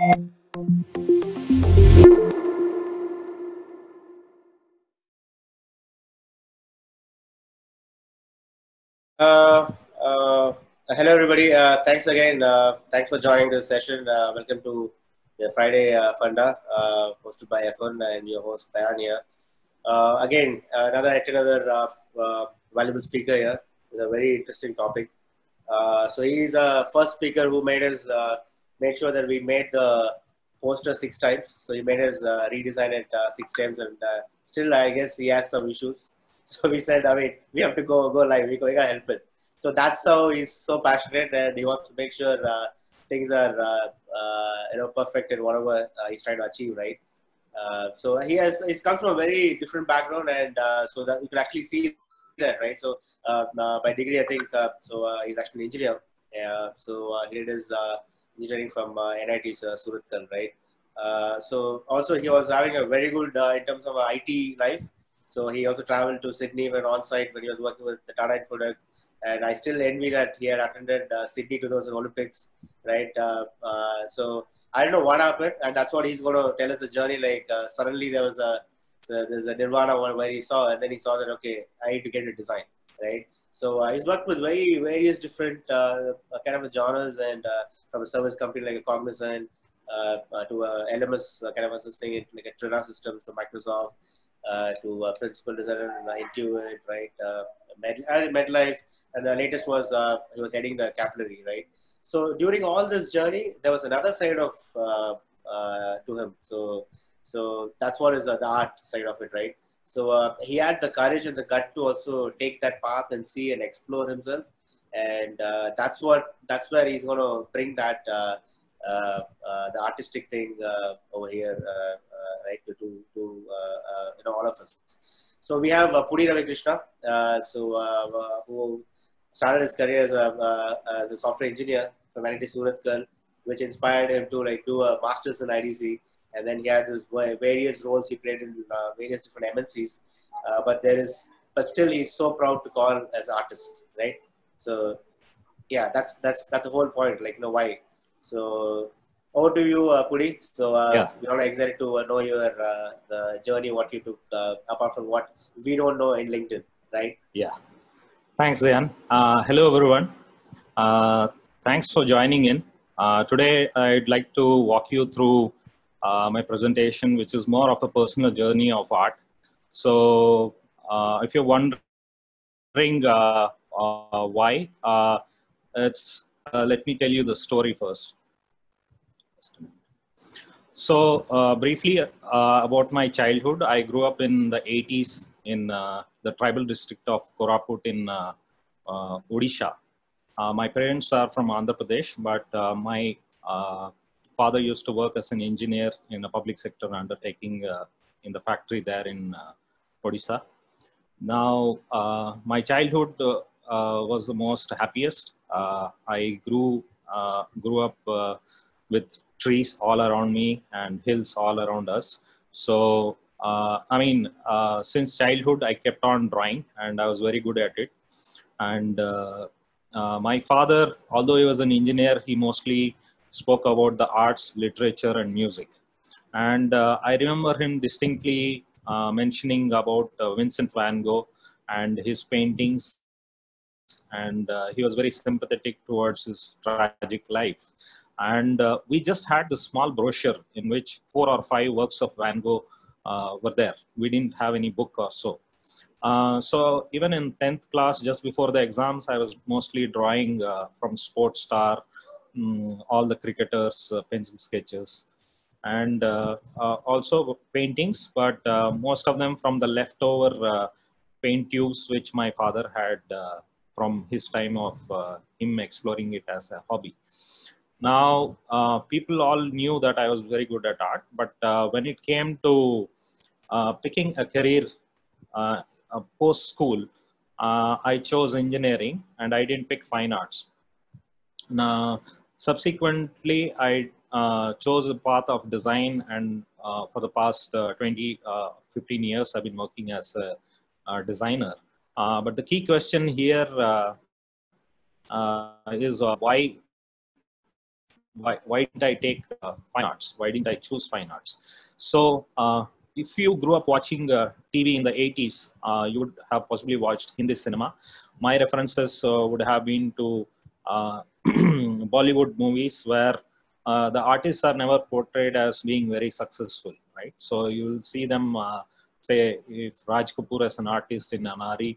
Hello, everybody. Thanks again. Thanks for joining this session. Welcome to the Friday Funda, hosted by F1 and your host, Tayan here. Again, another valuable speaker here with a very interesting topic. So he's the first speaker who made us make sure that we made the poster 6 times. So he made us redesign it 6 times, and still, I guess he has some issues. So we said, I mean, we have to go live. We gotta help it. So that's how he's so passionate, and he wants to make sure things are perfect in whatever he's trying to achieve, right? So it comes from a very different background, and so that you can actually see that, right? So by degree, I think he's actually an engineer. So he does engineering from NIT Surathkal, right? So also he was having a very good in terms of IT life. So he also traveled to Sydney when on-site when he was working with the TATA product. And I still envy that he had attended Sydney 2000 Olympics, right? So I don't know what happened, and that's what he's going to tell us the journey. Like suddenly there was there's a nirvana where he saw, and then he saw that okay, I need to get into design, right? So he's worked with various different kind of genres, and from a service company like a Cognizant to a LMS kind of a thing like a Trina Systems to Microsoft to a principal designer in Intuit, right? Medlife. And the latest was he was heading the Capillary, right? So during all this journey, there was another side of to him. So that's what is the art side of it, right? So he had the courage and the gut to also take that path and see and explore himself, and that's where he's going to bring that the artistic thing over here, right? To all of us. So we have Pudi Ravi Krishna, who started his career as a software engineer from IIT Surathkal, which inspired him to like do a master's in IDC, and then he had this various roles he played in various different MNCs. But still he's so proud to call as an artist, right? So yeah, that's the whole point, like why. So over to you, Pudi. So we're all excited to know your the journey, what you took, apart from what we don't know in LinkedIn, right? Yeah. Thanks, Dayan. Hello, everyone. Thanks for joining in. Today, I'd like to walk you through my presentation, which is more of a personal journey of art. So if you're wondering why, let me tell you the story first. So briefly about my childhood, I grew up in the 80s in the tribal district of Koraput in Odisha. My parents are from Andhra Pradesh, but my father used to work as an engineer in a public sector undertaking in the factory there in Odisha. Now, my childhood was the most happiest. I grew up with trees all around me and hills all around us. So, since childhood, I kept on drawing and I was very good at it. And my father, although he was an engineer, he mostly spoke about the arts, literature, and music. And I remember him distinctly mentioning about Vincent Van Gogh and his paintings. And he was very sympathetic towards his tragic life. And we just had the small brochure in which 4 or 5 works of Van Gogh were there. We didn't have any book or so. So even in 10th class, just before the exams, I was mostly drawing from Sportstar, all the cricketers, pencil sketches, and also paintings, but most of them from the leftover paint tubes which my father had from his time of him exploring it as a hobby. Now, people all knew that I was very good at art, but when it came to picking a career post-school, I chose engineering and I didn't pick fine arts. Now, subsequently, I chose the path of design, and for the past 15 years, I've been working as a designer. But the key question here is why did I take fine arts. Why didn't I choose fine arts? So if you grew up watching TV in the 80s, you would have possibly watched Hindi cinema. My references would have been to Bollywood movies where the artists are never portrayed as being very successful, right? So you'll see them, say, if Raj Kapoor as an artist in Anari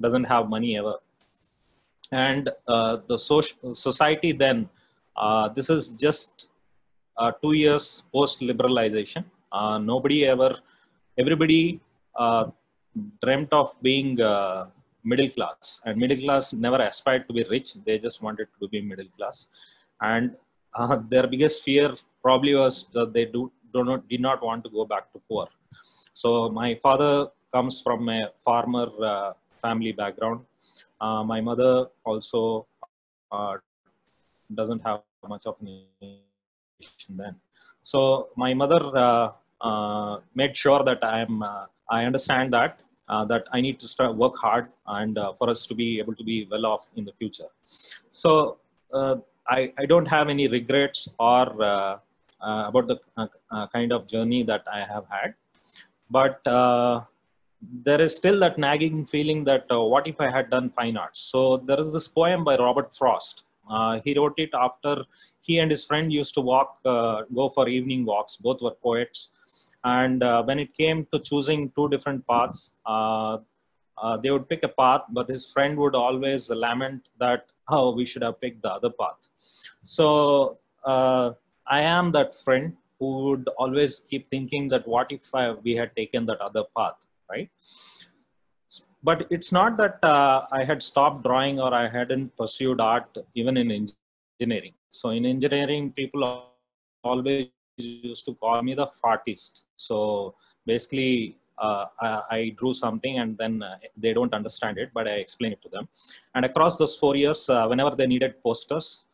doesn't have money ever. And the society then, this is just 2 years post-liberalization. Nobody ever, everybody dreamt of being middle class, and middle class never aspired to be rich. They just wanted to be middle class. And their biggest fear probably was that they did not want to go back to poor. So my father comes from a farmer family background. My mother also doesn't have much of an education then. So my mother made sure that I understand that that I need to start work hard and for us to be able to be well off in the future. So I don't have any regrets or about the kind of journey that I have had, but there is still that nagging feeling that what if I had done fine arts? So there is this poem by Robert Frost. He wrote it after he and his friend used to walk, go for evening walks. Both were poets. And when it came to choosing two different paths, they would pick a path, but his friend would always lament that, oh, we should have picked the other path. So I am that friend who would always keep thinking that what if we had taken that other path, right? But it's not that I had stopped drawing or I hadn't pursued art even in engineering. So in engineering, people always used to call me the fartist. So basically, I drew something and then they don't understand it, but I explain it to them. And across those 4 years, whenever they needed posters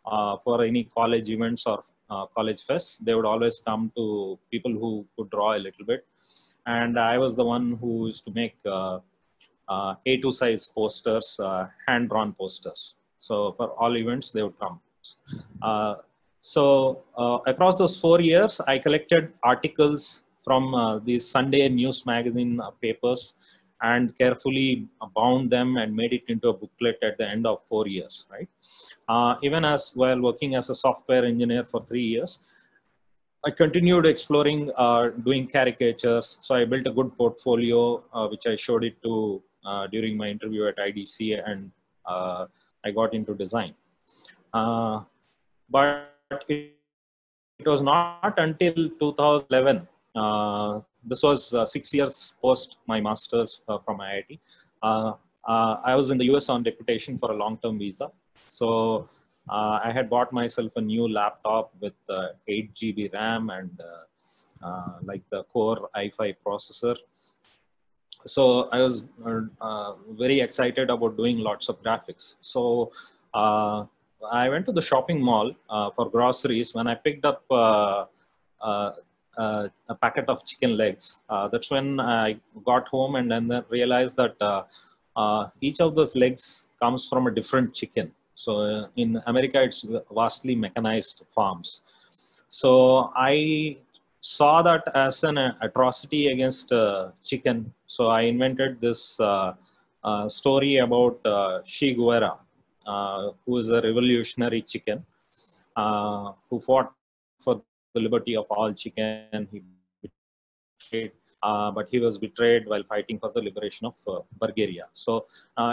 for any college events or college fests, they would always come to people who could draw a little bit. And I was the one who used to make A2 size posters, hand-drawn posters. So for all events, they would come. Across those 4 years, I collected articles from these Sunday news magazine papers and carefully bound them and made it into a booklet at the end of 4 years, right? Even as while working as a software engineer for 3 years, I continued exploring, doing caricatures. So I built a good portfolio, which I showed it to during my interview at IDC, and I got into design. But it was not until 2011. This was 6 years post my master's from IIT. I was in the US on deputation for a long-term visa. So I had bought myself a new laptop with 8 GB RAM and like the Core i5 processor. So I was very excited about doing lots of graphics. So I went to the shopping mall for groceries. When I picked up a packet of chicken legs, that's when I got home and then realized that each of those legs comes from a different chicken. So in America, it's vastly mechanized farms. So I saw that as an atrocity against chicken. So I invented this story about Che Guevara, who is a revolutionary chicken, who fought for the liberty of all chicken. He betrayed, but he was betrayed while fighting for the liberation of Bulgaria. So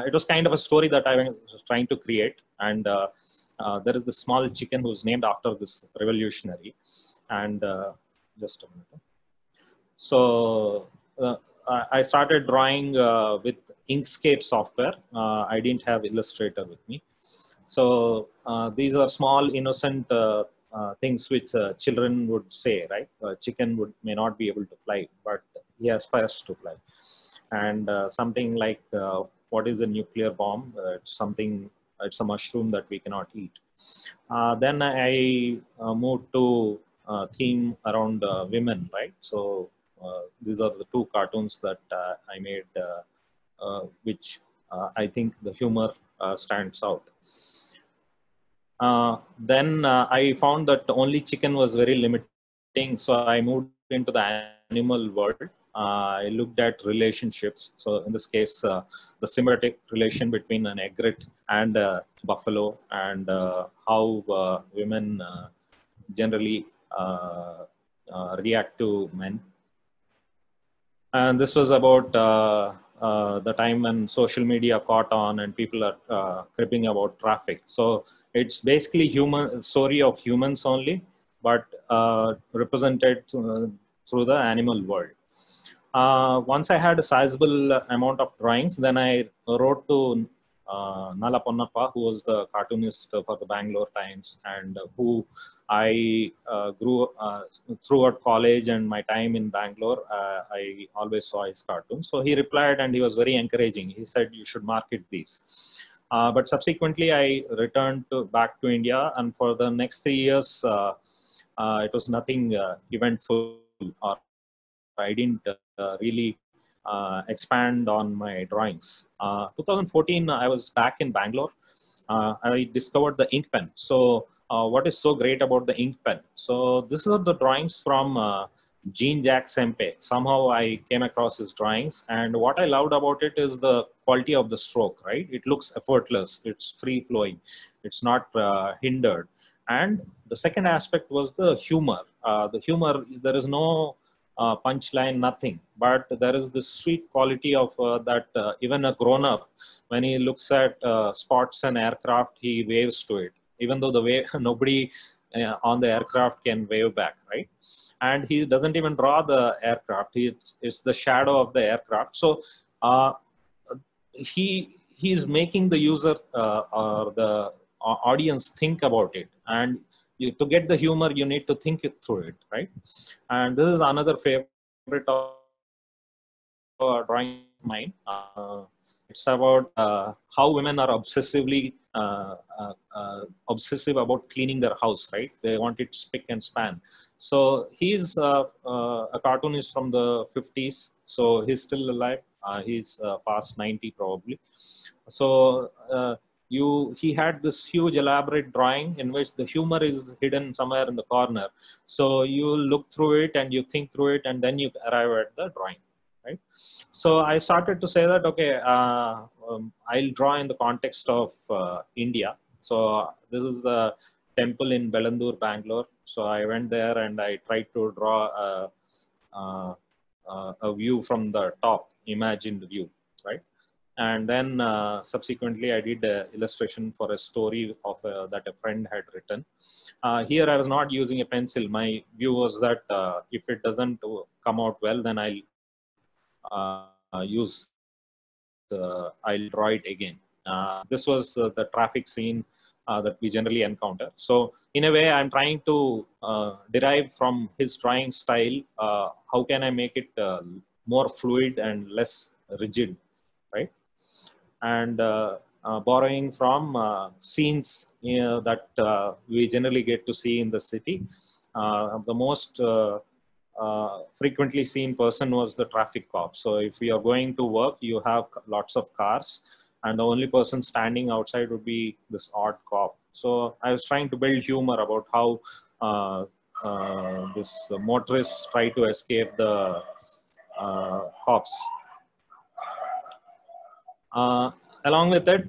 it was kind of a story that I was trying to create. And there is this small chicken who's named after this revolutionary. And just a minute. So I started drawing with Inkscape software. I didn't have Illustrator with me. So these are small, innocent things which children would say, right? Chicken may not be able to fly, but he aspires to fly. And something like, what is a nuclear bomb? It's something, it's a mushroom that we cannot eat. Then I moved to a theme around women, right? So these are the two cartoons that I made, which I think the humor stands out. Then I found that only chicken was very limited things. So I moved into the animal world. I looked at relationships. So in this case, the symbiotic relation between an egret and buffalo, and how women generally react to men. And this was about the time when social media caught on and people are cribbing about traffic. So it's basically human story of humans only, but represented through the animal world. Once I had a sizable amount of drawings, then I wrote to Nala Ponnappa, who was the cartoonist for the Bangalore Times, and who I grew throughout college and my time in Bangalore. I always saw his cartoons. So he replied, and he was very encouraging. He said, you should market these. But subsequently, I returned back to India, and for the next 3 years, it was nothing eventful, or I didn't really expand on my drawings. 2014, I was back in Bangalore. I discovered the ink pen. So what is so great about the ink pen? So this is the drawings from Jean Jacques Sempe. Somehow I came across his drawings, and what I loved about it is the quality of the stroke, right? It looks effortless, it's free flowing, it's not hindered. And the second aspect was the humor. There is no punchline, nothing, but there is this sweet quality of that even a grown-up, when he looks at spots and aircraft, he waves to it, even though the way nobody on the aircraft can wave back, right? And he doesn't even draw the aircraft, it's the shadow of the aircraft. So he is making the user or the audience think about it, and to get the humor, you need to think it through it, right? And this is another favorite of drawing of mine. It's about how women are obsessive about cleaning their house, right? They want it spick and span. So he's a cartoonist from the 50s, so he's still alive. He's past 90 probably. So he had this huge elaborate drawing in which the humor is hidden somewhere in the corner. So you look through it and you think through it, and then you arrive at the drawing, right? So I started to say that, okay, I'll draw in the context of India. So this is a temple in Belandur, Bangalore. So I went there and I tried to draw a view from the top, imagined view. And then subsequently, I did an illustration for a story of that a friend had written. Here, I was not using a pencil. My view was that if it doesn't come out well, then I'll I'll draw it again. This was the traffic scene that we generally encounter. So in a way, I'm trying to derive from his drawing style, how can I make it more fluid and less rigid, right? And borrowing from scenes, you know, that we generally get to see in the city. The most frequently seen person was the traffic cop. So if you are going to work, you have lots of cars, and the only person standing outside would be this odd cop. So I was trying to build humor about how this motorists try to escape the cops. Along with it,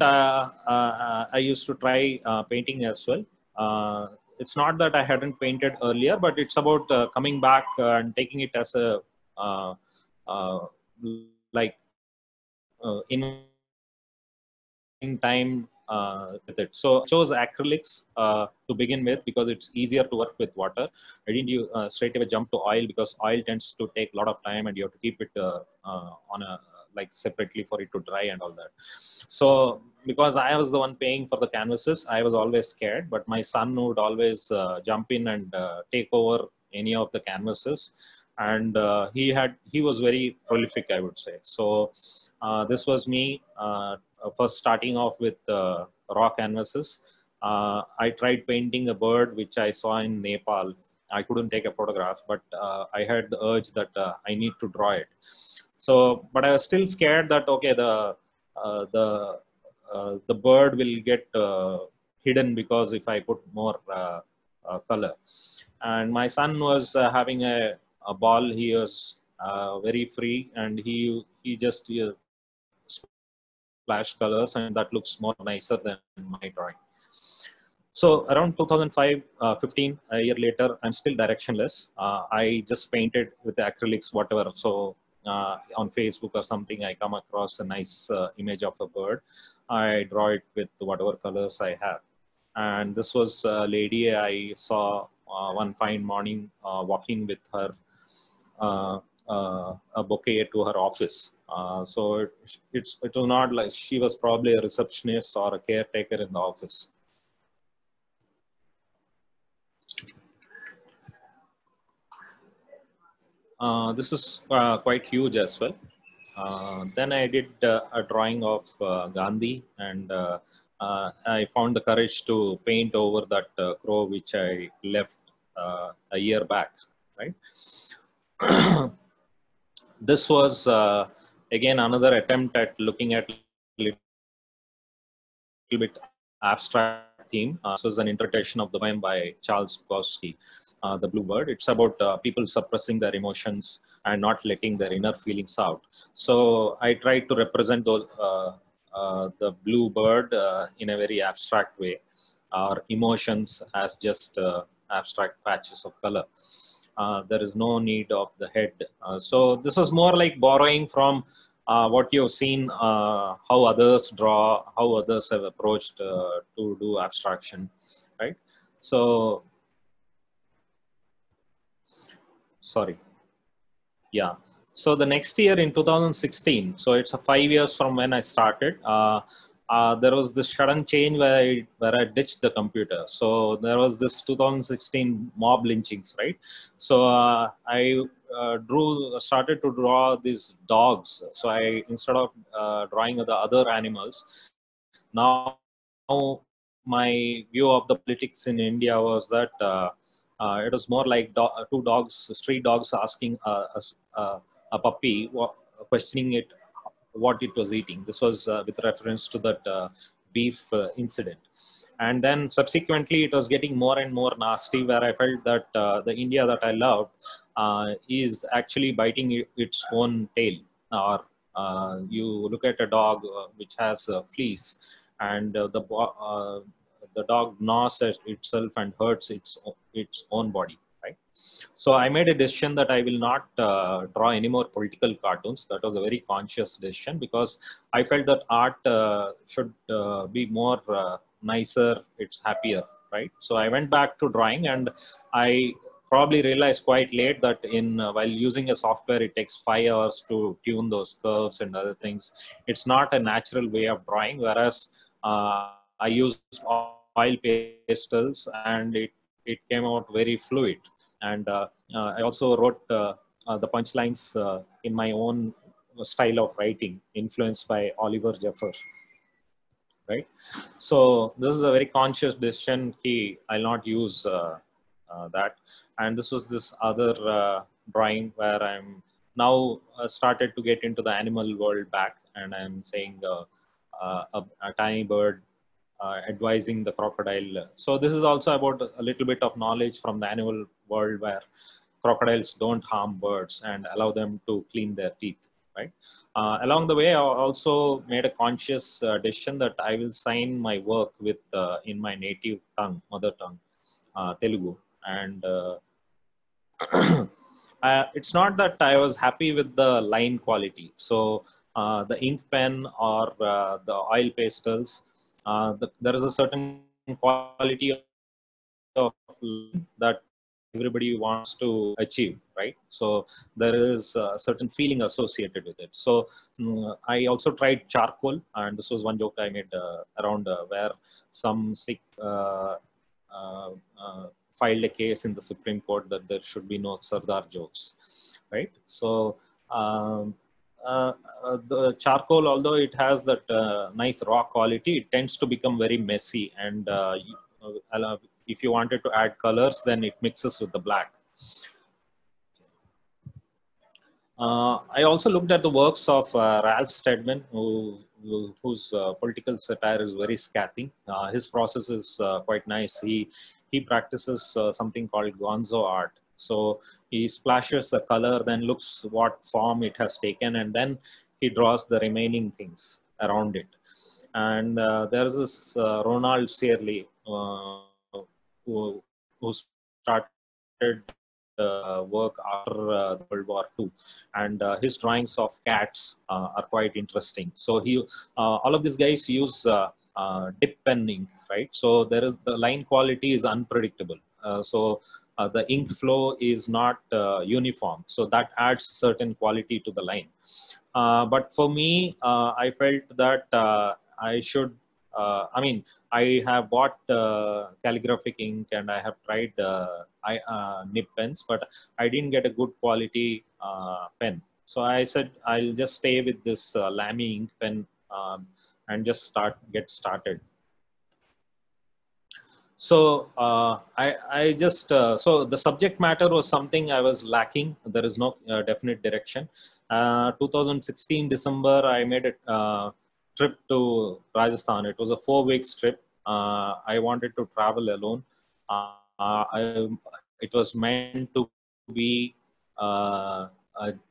I used to try painting as well. It's not that I hadn't painted earlier, but it's about coming back and taking it as a in time with it. So I chose acrylics to begin with because it's easier to work with water. I didn't straight away jump to oil because oil tends to take a lot of time and you have to keep it on a separately for it to dry and all that. So because I was the one paying for the canvases, I was always scared, but my son would always jump in and take over any of the canvases. And he was very prolific, I would say. So this was me first starting off with raw canvases. I tried painting a bird, which I saw in Nepal. I couldn't take a photograph, but I had the urge that I need to draw it. So, but I was still scared that, okay, the bird will get hidden because if I put more color. And my son was having a ball. He was very free, and he just splashed colors, and that looks more nicer than my drawing. So around 2015, a year later, I'm still directionless. I just painted with the acrylics, whatever. So on Facebook or something, I come across a nice image of a bird. I draw it with whatever colors I have. And this was a lady I saw one fine morning walking with her a bouquet to her office. So it was not like she was probably a receptionist or a caretaker in the office. This is quite huge as well. Then I did a drawing of Gandhi, and I found the courage to paint over that crow which I left a year back, right? This was again another attempt at looking at little bit abstract theme. This was an interpretation of the poem by Charles Bukowski, The Blue Bird. It's about people suppressing their emotions and not letting their inner feelings out. So I tried to represent those, the blue bird in a very abstract way. Our emotions as just abstract patches of color. There is no need of the head. So this was more like borrowing from what you've seen, how others draw, how others have approached to do abstraction, right? So, sorry. Yeah. So the next year in 2016, so it's 5 years from when I started, there was this sudden change where I ditched the computer. So there was this 2016 mob lynchings, right? So I started to draw these dogs. So I, instead of drawing the other animals, now my view of the politics in India was that it was more like two dogs, street dogs asking a puppy, questioning it, what it was eating. This was with reference to that beef incident. And then subsequently, it was getting more and more nasty, where I felt that the India that I loved is actually biting its own tail. Or you look at a dog which has fleas, and the dog gnaws at itself and hurts its own body, right? So I made a decision that I will not draw any more political cartoons. That was a very conscious decision, because I felt that art should be more nicer, it's happier, right? So I went back to drawing, and I probably realized quite late that in while using a software, it takes 5 hours to tune those curves and other things. It's not a natural way of drawing, whereas I used oil pastels, and it came out very fluid. And I also wrote the punchlines in my own style of writing, influenced by Oliver Jeffers, right? So this is a very conscious decision. I'll not use that. And this was this other drawing where I'm now started to get into the animal world back, and I'm saying a tiny bird advising the crocodile. So this is also about a little bit of knowledge from the animal world, where crocodiles don't harm birds and allow them to clean their teeth, right? Along the way, I also made a conscious decision that I will sign my work with in my native tongue, mother tongue, Telugu. And it's not that I was happy with the line quality. So the ink pen or the oil pastels, there is a certain quality of that everybody wants to achieve, right? So there is a certain feeling associated with it. So I also tried charcoal, and this was one joke I made around where some sick filed a case in the Supreme Court that there should be no Sardar jokes, right? So the charcoal, although it has that nice raw quality, it tends to become very messy, and if you wanted to add colors, then it mixes with the black. I also looked at the works of Ralph Steadman, whose political satire is very scathing. His process is quite nice. He he practices something called gonzo art. So he splashes the color, then looks what form it has taken, and then he draws the remaining things around it. And there's this Ronald Searle who started work after World War II, and his drawings of cats are quite interesting. So he, all of these guys use dip pen ink, right? So there is, the line quality is unpredictable. The ink flow is not uniform, so that adds certain quality to the line. But for me, I felt that I should, I mean, I have bought calligraphic ink and I have tried nib pens, but I didn't get a good quality pen. So I said, I'll just stay with this Lamy ink pen and just get started. So I just, so the subject matter was something I was lacking. There is no definite direction. 2016 December, I made a trip to Rajasthan. It was a 4-week trip. I wanted to travel alone. It was meant to be an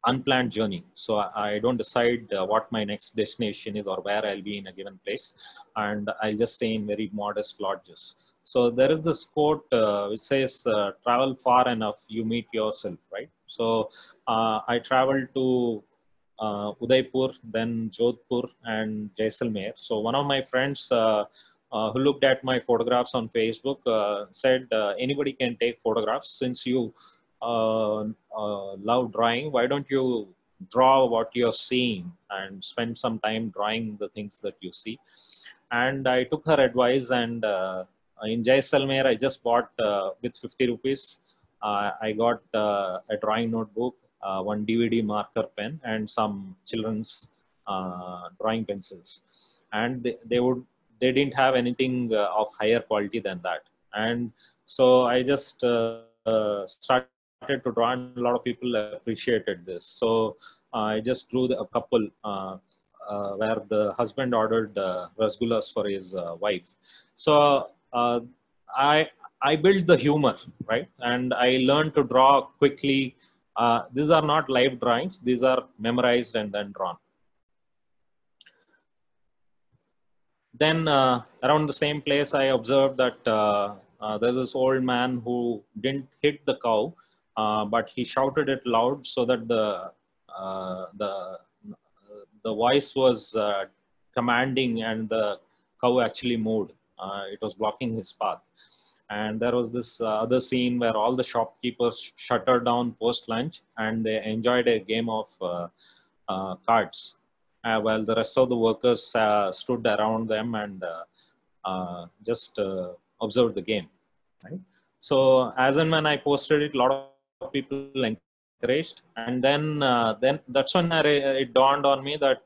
unplanned journey. So I don't decide what my next destination is or where I'll be in a given place. And I'll just stay in very modest lodges. So there is this quote which says, travel far enough, you meet yourself, right? So I traveled to Udaipur, then Jodhpur and Jaisalmer. So one of my friends who looked at my photographs on Facebook said, anybody can take photographs. Since you love drawing, why don't you draw what you're seeing and spend some time drawing the things that you see? And I took her advice, and in Jaisalmer, I just bought with 50 rupees. I got a drawing notebook, one DVD marker pen, and some children's drawing pencils. And they didn't have anything of higher quality than that. And so I just started to draw, and a lot of people appreciated this. So I just drew a couple where the husband ordered rasgullas for his wife. So I built the humor, right? And I learned to draw quickly. These are not live drawings. These are memorized and then drawn. Then around the same place, I observed that there's this old man who didn't hit the cow, but he shouted it loud so that the voice was commanding, and the cow actually moved. It was blocking his path. And there was this other scene where all the shopkeepers shuttered down post-lunch, and they enjoyed a game of cards, while the rest of the workers stood around them and just observed the game. Right? So as and when I posted it, a lot of people encouraged. And then that's when it dawned on me that,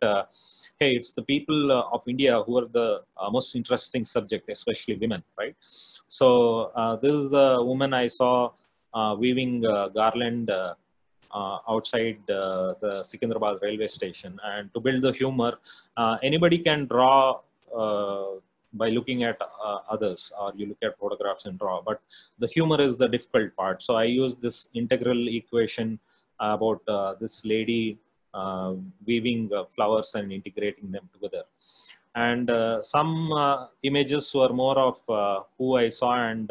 hey, it's the people of India who are the most interesting subject, especially women, right? So this is the woman I saw weaving garland outside the Secunderabad railway station. And to build the humor, anybody can draw by looking at others, or you look at photographs and draw, but the humor is the difficult part. So I use this integral equation about this lady weaving flowers and integrating them together. And some images were more of who I saw, and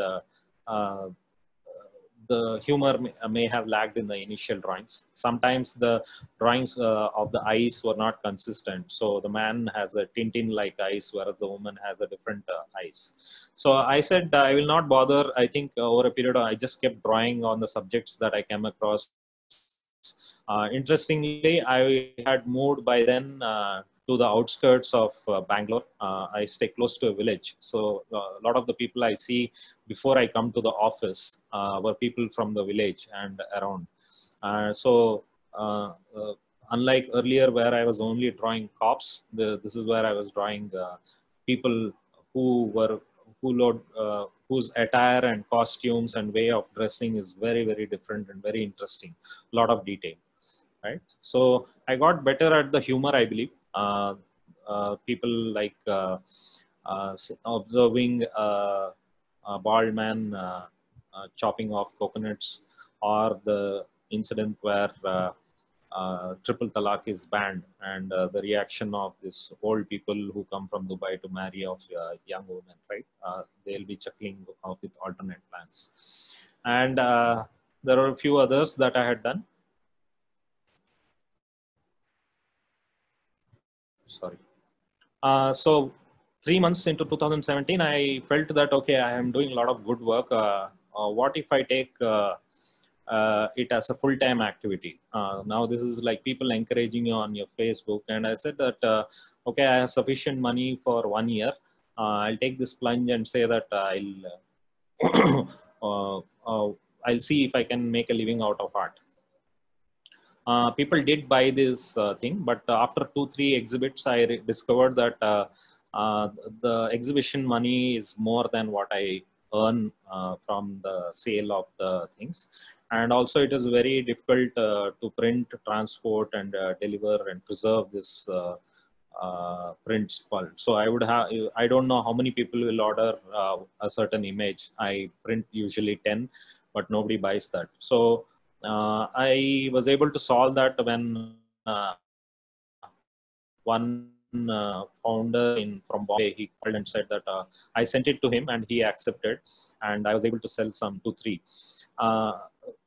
the humor may have lagged in the initial drawings. Sometimes the drawings of the eyes were not consistent. So the man has a Tintin-like eyes, whereas the woman has a different eyes. So I said, I will not bother. I think over a period, I just kept drawing on the subjects that I came across. Interestingly, I had moved by then to the outskirts of Bangalore. I stay close to a village. So a lot of the people I see before I come to the office were people from the village and around. So unlike earlier where I was only drawing cops, this is where I was drawing people whose attire and costumes and way of dressing is very, very different and very interesting. A lot of detail, right? So I got better at the humor, I believe. People like observing bald man chopping off coconuts, or the incident where triple talaq is banned, and the reaction of this old people who come from Dubai to marry of young women, right? They'll be chuckling out with alternate plans. And there are a few others that I had done. Sorry. So 3 months into 2017, I felt that, okay, I am doing a lot of good work. What if I take it as a full-time activity? Now this is like people encouraging you on your Facebook. And I said that, okay, I have sufficient money for 1 year. I'll take this plunge and say that I'll see if I can make a living out of art. People did buy this thing, but after 2-3 exhibits, I discovered that the exhibition money is more than what I earn from the sale of the things. And also it is very difficult to print, transport, and deliver and preserve this prints. So I would have, I don't know how many people will order a certain image. I print usually 10, but nobody buys that. So I was able to solve that when one founder from Bombay, he called and said that I sent it to him and he accepted, and I was able to sell some 2-3.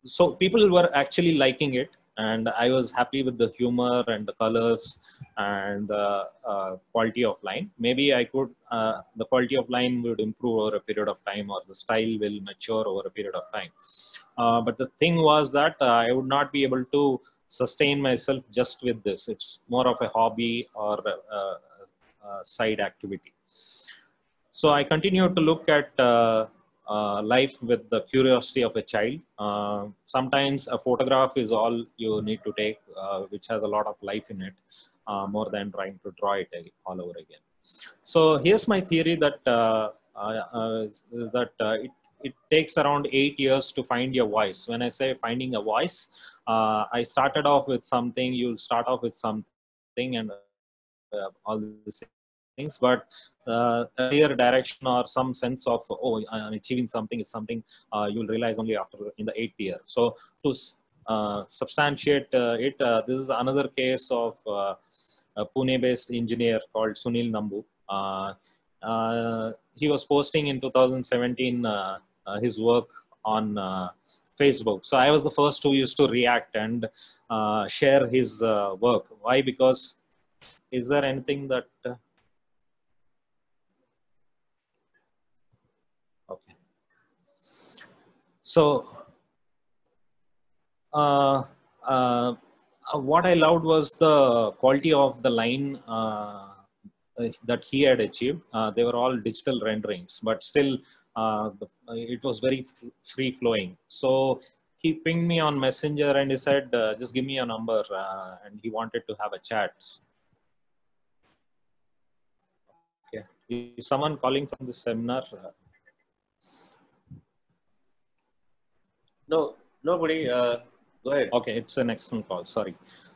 So people were actually liking it, and I was happy with the humor and the colors and the quality of line. Maybe I could, the quality of line would improve over a period of time, or the style will mature over a period of time. But the thing was that I would not be able to sustain myself just with this. It's more of a hobby or a side activity. So I continued to look at life with the curiosity of a child. Sometimes a photograph is all you need to take, which has a lot of life in it, more than trying to draw it all over again. So here's my theory that, it takes around 8 years to find your voice. When I say finding a voice, I started off with something, you'll start off with something and all these things, but a clear direction or some sense of, oh, I'm achieving something is something you'll realize only after in the 8th year. So to substantiate it, this is another case of a Pune-based engineer called Sunil Nambu. He was posting in 2017 his work on Facebook. So I was the first who used to react and share his work. Why? Because is there anything that... okay. So what I loved was the quality of the line that he had achieved. They were all digital renderings, but still it was very free-flowing. So he pinged me on Messenger and he said, just give me your number, and he wanted to have a chat. Okay. Is someone calling from the seminar? No, nobody. Go ahead. Okay, it's an external call, sorry.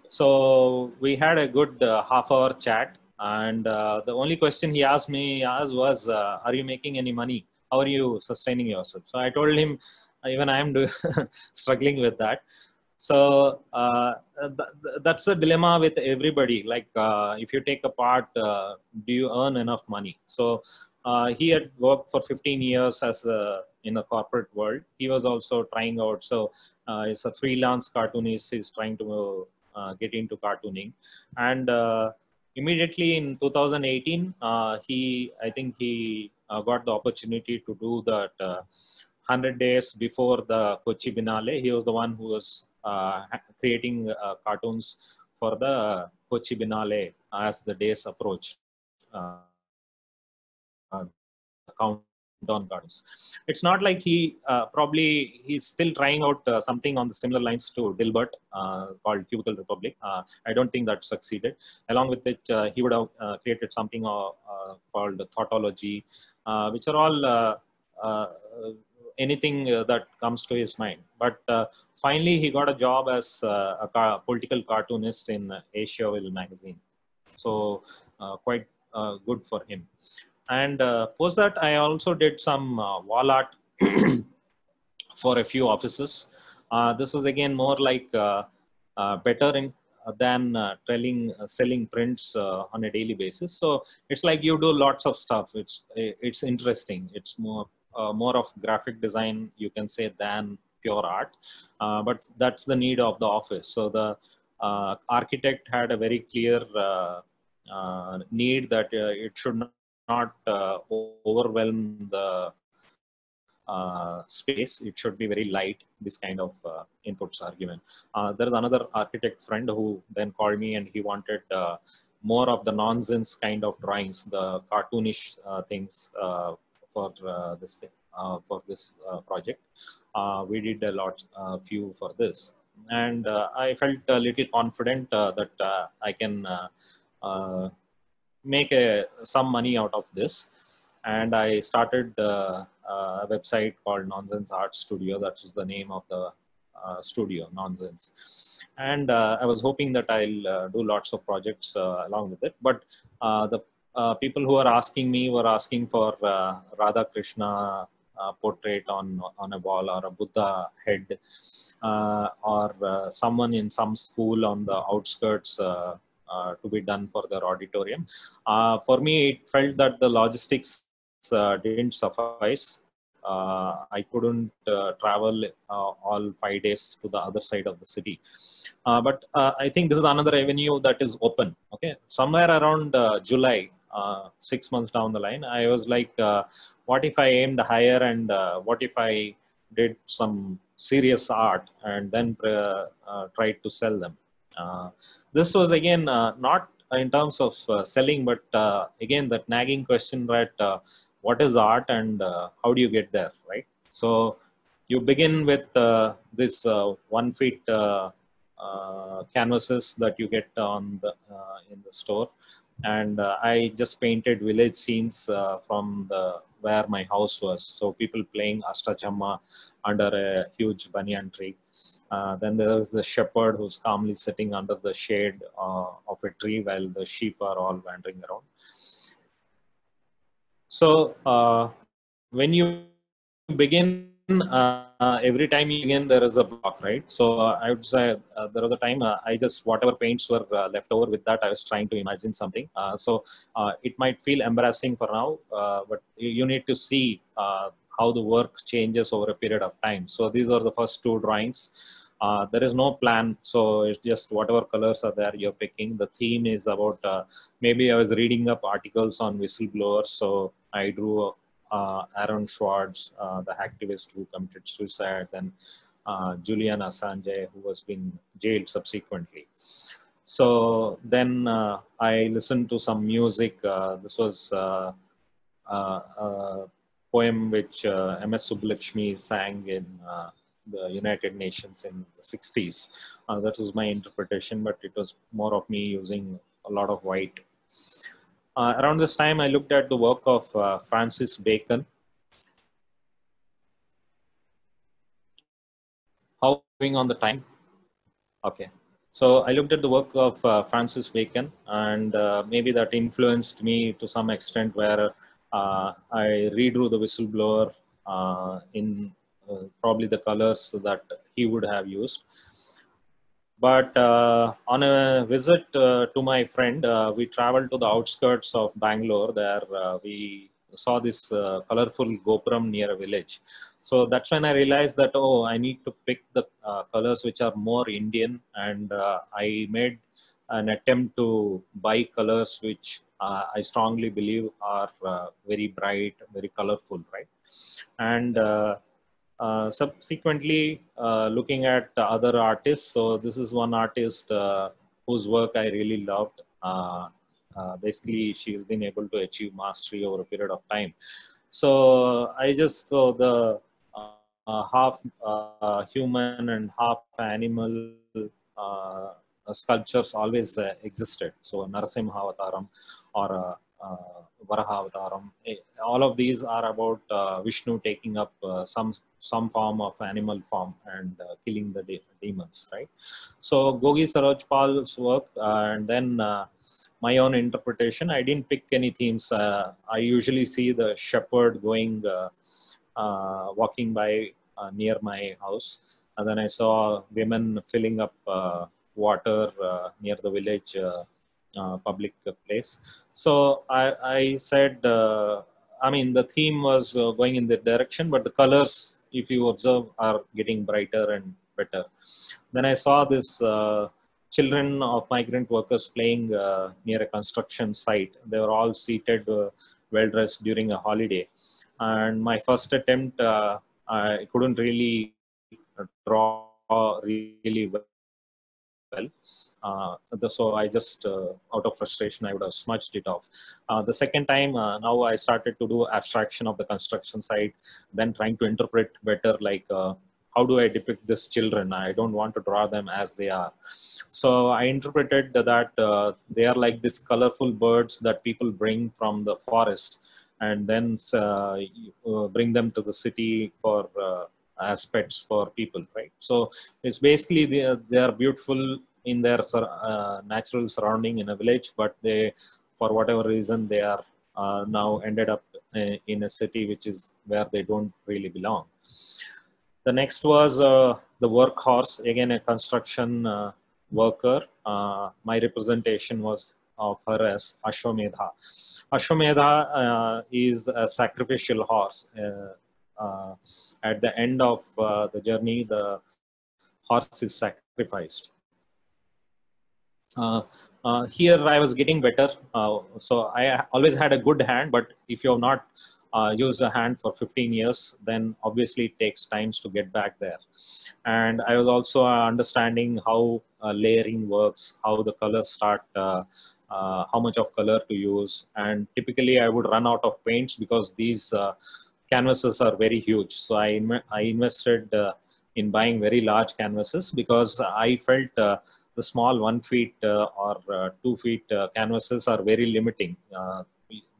So we had a good half-hour chat, and the only question he asked me was, are you making any money? How are you sustaining yourself? So I told him, even I am struggling with that. So that's the dilemma with everybody. Like if you take a part, do you earn enough money? So he had worked for 15 years as in the corporate world. He was also trying out. So he's a freelance cartoonist. He's trying to get into cartooning. And immediately in 2018, I think he got the opportunity to do that 100 days before the Kochi Biennale. He was the one who was creating cartoons for the Kochi Biennale as the days approached. Countdown cartoons. It's not like he probably he's still trying out something on the similar lines to Dilbert called Cubicle Republic. I don't think that succeeded. Along with it, he would have created something called Thoughtology, which are all anything that comes to his mind. But finally, he got a job as a political cartoonist in Asia Will magazine. So quite good for him. And post that, I also did some wall art for a few offices. This was again more like better in, than selling prints on a daily basis. So it's like you do lots of stuff. It's interesting. It's more of graphic design, you can say, than pure art. But that's the need of the office. So the architect had a very clear need that it should not overwhelm the space. It should be very light, this kind of inputs are given. There is another architect friend who then called me, and he wanted more of the nonsense kind of drawings, the cartoonish things for this project. We did a lot, few for this. And I felt a little confident that I can make some money out of this. And I started a website called Nonsense Art Studio. That is the name of the studio, Nonsense. And I was hoping that I'll do lots of projects along with it. But the people who are asking me were asking for Radha Krishna portrait on a wall, or a Buddha head, or someone in some school on the outskirts to be done for their auditorium. For me, it felt that the logistics didn't suffice. I couldn't travel all 5 days to the other side of the city. But I think this is another avenue that is open. Okay, somewhere around July, 6 months down the line, I was like, what if I aimed higher, and what if I did some serious art and then tried to sell them? This was again not in terms of selling, but again that nagging question that what is art and how do you get there, right? So you begin with this 1 feet canvases that you get on the in the store, and I just painted village scenes from where my house was. So people playing Ashtamma under a huge banyan tree. Then there is the shepherd who's calmly sitting under the shade of a tree while the sheep are all wandering around. So when you begin, every time you begin, there is a block, right? So I would say there was a time I just, whatever paints were left over, with that I was trying to imagine something. So it might feel embarrassing for now, but you need to see how the work changes over a period of time. So these are the first two drawings. There is no plan, so it's just whatever colors are there, you're picking. The theme is about, maybe I was reading up articles on whistleblowers, so I drew Aaron Swartz, the activist who committed suicide, and Julian Assange, who was being jailed subsequently. So then I listened to some music. This was a poem which M.S. Subbulakshmi sang in the United Nations in the 60s. That was my interpretation, but it was more of me using a lot of white. Around this time, I looked at the work of Francis Bacon. How going on the time? Okay. So I looked at the work of Francis Bacon, and maybe that influenced me to some extent, where I redrew the whistleblower in probably the colors that he would have used. But on a visit to my friend, we traveled to the outskirts of Bangalore. There we saw this colorful gopuram near a village. So that's when I realized that, oh, I need to pick the colors which are more Indian. And I made an attempt to buy colors which I strongly believe are very bright, very colorful, right? And subsequently, looking at other artists. So this is one artist whose work I really loved. Basically, she's been able to achieve mastery over a period of time. So I just saw the half human and half animal sculptures always existed. So Narasimha Avataram or Varaha Avataram, all of these are about Vishnu taking up some form of animal form and killing the demons, right? So Gogi Sarojpal's work, and then my own interpretation. I didn't pick any themes. I usually see the shepherd going, walking by near my house. And then I saw women filling up water near the village public place. So I said, I mean, the theme was going in that direction, but the colors, if you observe, are getting brighter and better. Then I saw this children of migrant workers playing near a construction site. They were all seated, well-dressed during a holiday. And my first attempt, I couldn't really draw really well. So I just, out of frustration, I would have smudged it off. The second time, now I started to do abstraction of the construction site, then trying to interpret better, like, how do I depict these children? I don't want to draw them as they are. So I interpreted that they are like these colorful birds that people bring from the forest and then bring them to the city for as pets for people, right? So it's basically they are beautiful in their natural surrounding in a village, but they, for whatever reason, they are now ended up in a city, which is where they don't really belong. The next was the workhorse, again a construction worker. My representation was of her as Ashwamedha. Ashwamedha is a sacrificial horse. At the end of the journey, the horse is sacrificed. Here I was getting better. So I always had a good hand, but if you're not use a hand for 15 years, then obviously it takes time to get back there. And I was also understanding how layering works, how the colors start, how much of color to use. And typically I would run out of paints because these canvases are very huge. So I invested in buying very large canvases because I felt the small 1 feet or 2 feet canvases are very limiting.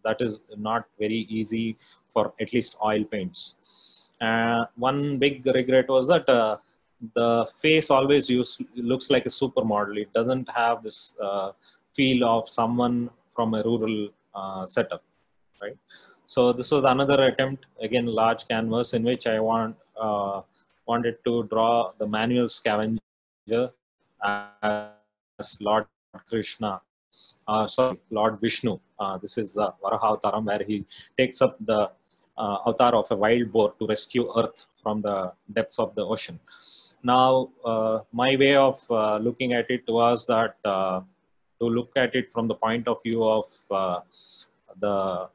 That is not very easy for at least oil paints. One big regret was that the face always looks like a supermodel. It doesn't have this feel of someone from a rural setup, right? So this was another attempt, again, large canvas in which I wanted to draw the manual scavenger as Lord Krishna. Sorry, Lord Vishnu. This is the Varaha Avtaram where he takes up the avatar of a wild boar to rescue Earth from the depths of the ocean. Now, my way of looking at it was that to look at it from the point of view of the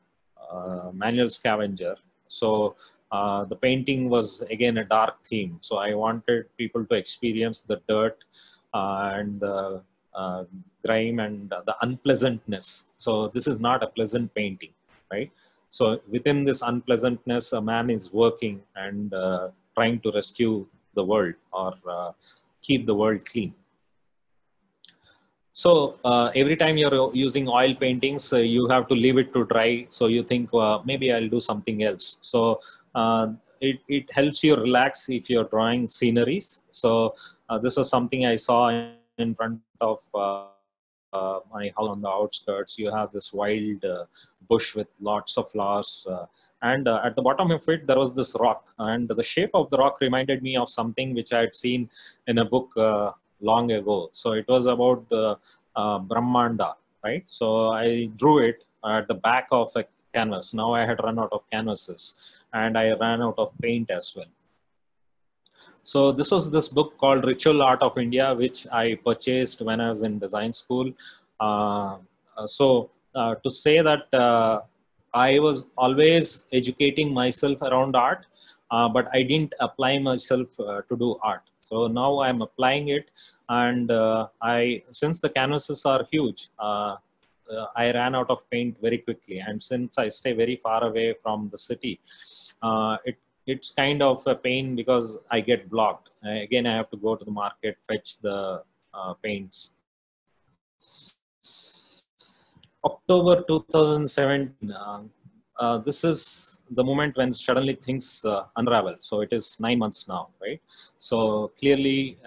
manual scavenger. So the painting was again a dark theme. So I wanted people to experience the dirt and the grime and the unpleasantness. So this is not a pleasant painting, right? So within this unpleasantness, a man is working and trying to rescue the world or keep the world clean. So every time you're using oil paintings, you have to leave it to dry. So you think, maybe I'll do something else. So it helps you relax if you're drawing sceneries. So this was something I saw in front of my house on the outskirts. You have this wild bush with lots of flowers. And at the bottom of it, there was this rock. And the shape of the rock reminded me of something which I had seen in a book long ago. So it was about the Brahmanda, right? So I drew it at the back of a canvas. Now I had run out of canvases and I ran out of paint as well. So this was this book called Ritual Art of India, which I purchased when I was in design school. To say that I was always educating myself around art, but I didn't apply myself to do art. So now I'm applying it, and since the canvases are huge, I ran out of paint very quickly. And since I stay very far away from the city, it's kind of a pain because I get blocked. Again, I have to go to the market, fetch the paints. October 2017, this is the moment when suddenly things unravel. So it is 9 months now, right? So clearly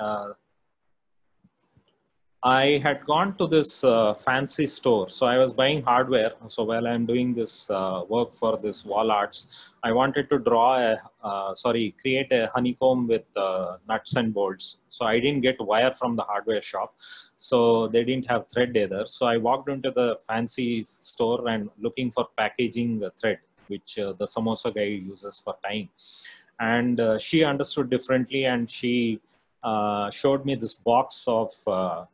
I had gone to this fancy store. So I was buying hardware. So while I'm doing this work for this wall arts, I wanted to draw a, create a honeycomb with nuts and bolts. So I didn't get wire from the hardware shop. So they didn't have thread either. So I walked into the fancy store and looking for packaging thread, which the samosa guy uses for tying. And she understood differently, and she showed me this box of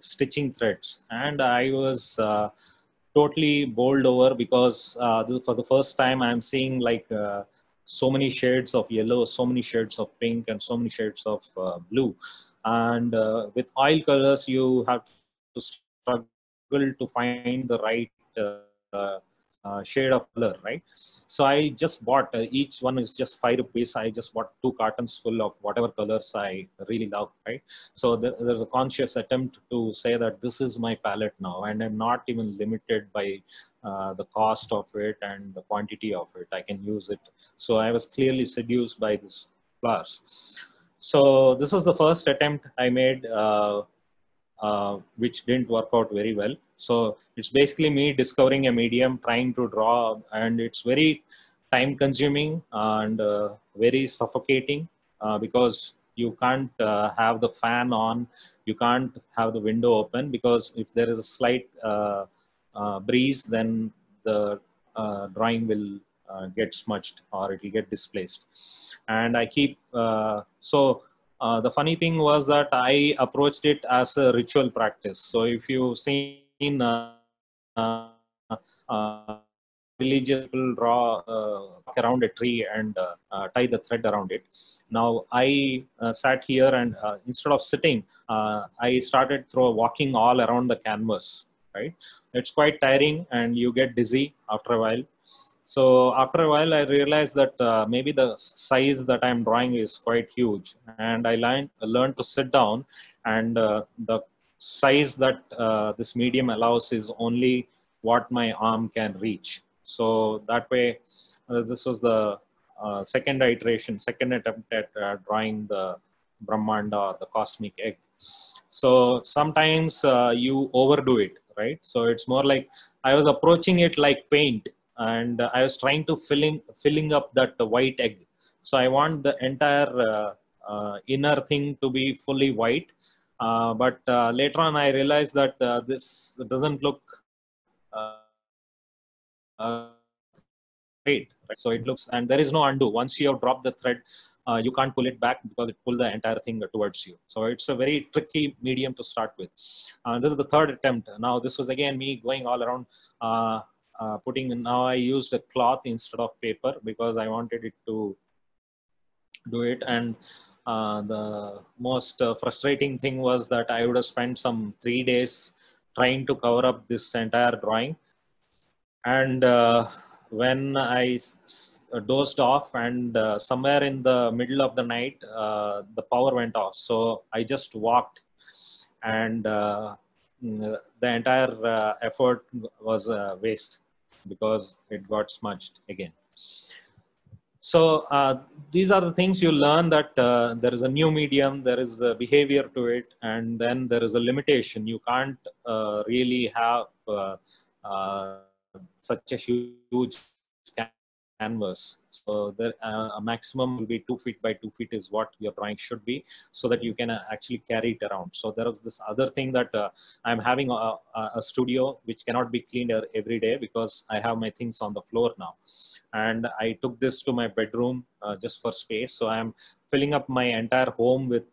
stitching threads. And I was totally bowled over, because for the first time I'm seeing like so many shades of yellow, so many shades of pink, and so many shades of blue. And with oil colors, you have to struggle to find the right shade of color, right? So I just bought, each one is just 5 rupees. I just bought 2 cartons full of whatever colors I really love, right? So there's a conscious attempt to say that this is my palette now, and I'm not even limited by the cost of it and the quantity of it. I can use it. So I was clearly seduced by this flowers. So this was the first attempt I made, which didn't work out very well. So it's basically me discovering a medium, trying to draw, and it's very time consuming and very suffocating because you can't have the fan on, you can't have the window open, because if there is a slight breeze, then the drawing will get smudged or it will get displaced. And I keep, the funny thing was that I approached it as a ritual practice. So if you've seen religious people draw around a tree and tie the thread around it. Now I sat here, and instead of sitting, I started walking all around the canvas, right? It's quite tiring and you get dizzy after a while. So after a while, I realized that maybe the size that I'm drawing is quite huge. And I learned to sit down, and the size that this medium allows is only what my arm can reach. So that way, this was the second iteration, second attempt at drawing the Brahmanda or the cosmic egg. So sometimes you overdo it, right? So it's more like I was approaching it like paint. And I was trying to filling up that white egg. So I want the entire inner thing to be fully white. But later on, I realized that this doesn't look great. Right? So it looks, and there is no undo. Once you have dropped the thread, you can't pull it back, because it pulls the entire thing towards you. So it's a very tricky medium to start with. This is the third attempt. Now, this was again me going all around. Now I used a cloth instead of paper, because I wanted it to do it. And the most frustrating thing was that I would have spent some 3 days trying to cover up this entire drawing. And when I dozed off, and somewhere in the middle of the night, the power went off. So I just walked, and the entire effort was a waste, because it got smudged again. So these are the things you learn, that there is a new medium, there is a behavior to it, and then there is a limitation. You can't really have such a huge canvas. So there, a maximum will be 2 feet by 2 feet is what your drawing should be, so that you can actually carry it around. So there was this other thing that I'm having a studio which cannot be cleaned every day, because I have my things on the floor now. And I took this to my bedroom just for space. So I'm filling up my entire home with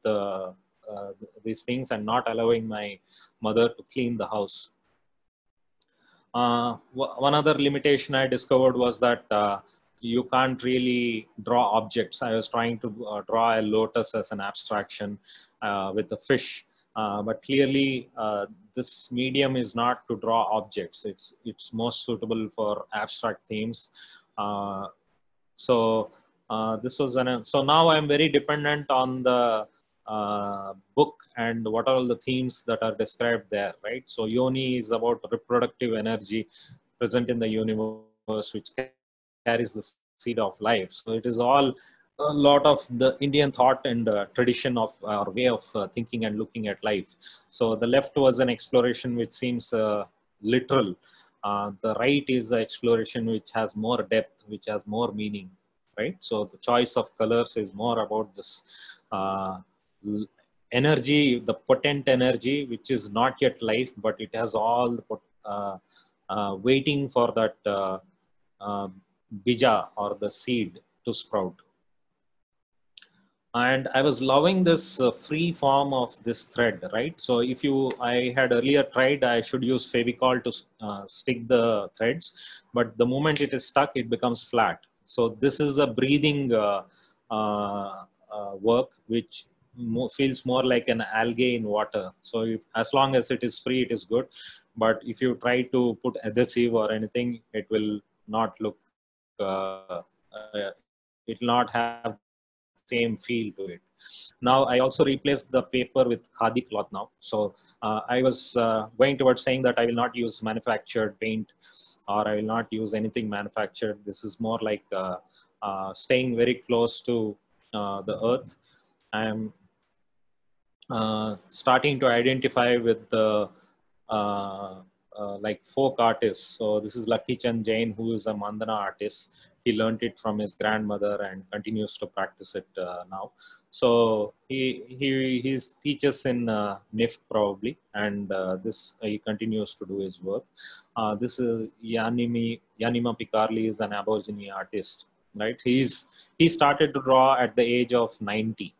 these things, and not allowing my mother to clean the house. One other limitation I discovered was that you can't really draw objects. I was trying to draw a lotus as an abstraction with a fish, but clearly this medium is not to draw objects. It's most suitable for abstract themes. This was so now I'm very dependent on the book and what are all the themes that are described there, right? So Yoni is about reproductive energy present in the universe, which carries the seed of life. So it is all a lot of the Indian thought and tradition of our way of thinking and looking at life. So the left was an exploration which seems literal. The right is the exploration which has more depth, which has more meaning, right? So the choice of colors is more about this energy, the potent energy, which is not yet life, but it has all the, waiting for that bija or the seed to sprout. And I was loving this free form of this thread, right? So if you, I had earlier tried, I should use Fevicol to stick the threads, but the moment it is stuck, it becomes flat. So this is a breathing work, which feels more like an algae in water. So if, as long as it is free, it is good. But if you try to put adhesive or anything, it will not look, it will not have same feel to it. Now I also replaced the paper with khadi cloth now. So I was going towards saying that I will not use manufactured paint, or I will not use anything manufactured. This is more like staying very close to the earth. I am starting to identify with the like folk artists. So this is Lucky Chand Jain, who is a mandana artist. He learned it from his grandmother and continues to practice it now. So he teaches in NIFT probably, and this he continues to do his work. This is Yanima Picarli, is an Aborigine artist, right? He started to draw at the age of 90,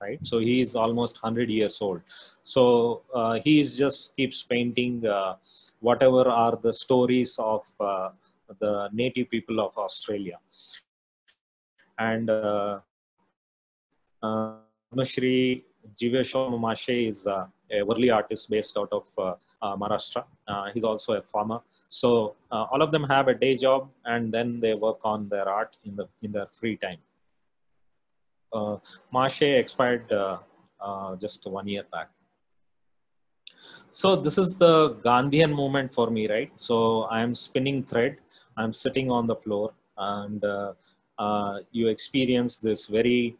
right? So he is almost 100 years old. So he just keeps painting whatever are the stories of the native people of Australia. And Shri Jiveshwar Mashe is a worldly artist based out of Maharashtra. He's also a farmer. So all of them have a day job, and then they work on their art in their free time. Mashe expired just 1 year back. So this is the Gandhian movement for me, right? So I am spinning thread. I'm sitting on the floor, and you experience this very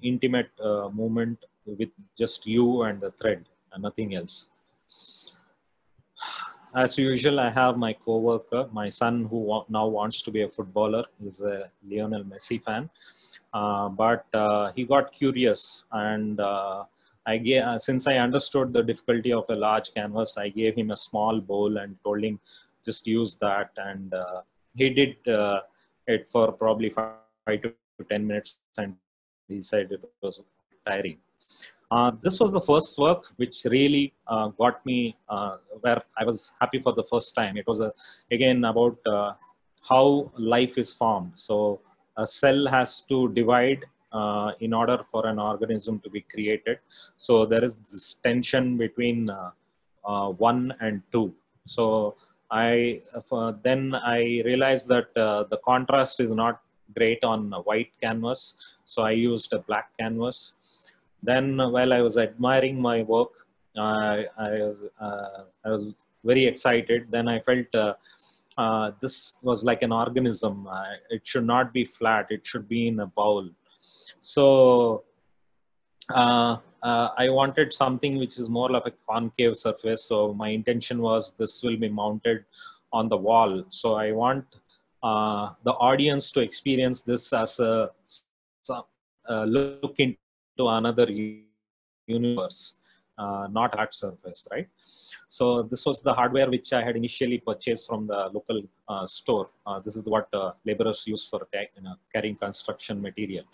intimate moment with just you and the thread and nothing else. As usual, I have my co-worker, my son, who now wants to be a footballer. He's a Lionel Messi fan, but he got curious, and I gave, since I understood the difficulty of a large canvas, I gave him a small bowl and told him, just use that. And he did it for probably 5 to 10 minutes, and he said it was tiring. This was the first work which really got me where I was happy for the first time. It was again about how life is formed. So a cell has to divide in order for an organism to be created. So there is this tension between 1 and 2. So then I realized that the contrast is not great on a white canvas. So I used a black canvas. Then while I was admiring my work, I was very excited. Then I felt this was like an organism. It should not be flat. It should be in a bowl. So I wanted something which is more like a concave surface. So my intention was this will be mounted on the wall. So I want the audience to experience this as a look into another universe, not hard surface, right? So this was the hardware which I had initially purchased from the local store. This is what laborers use for carrying construction material.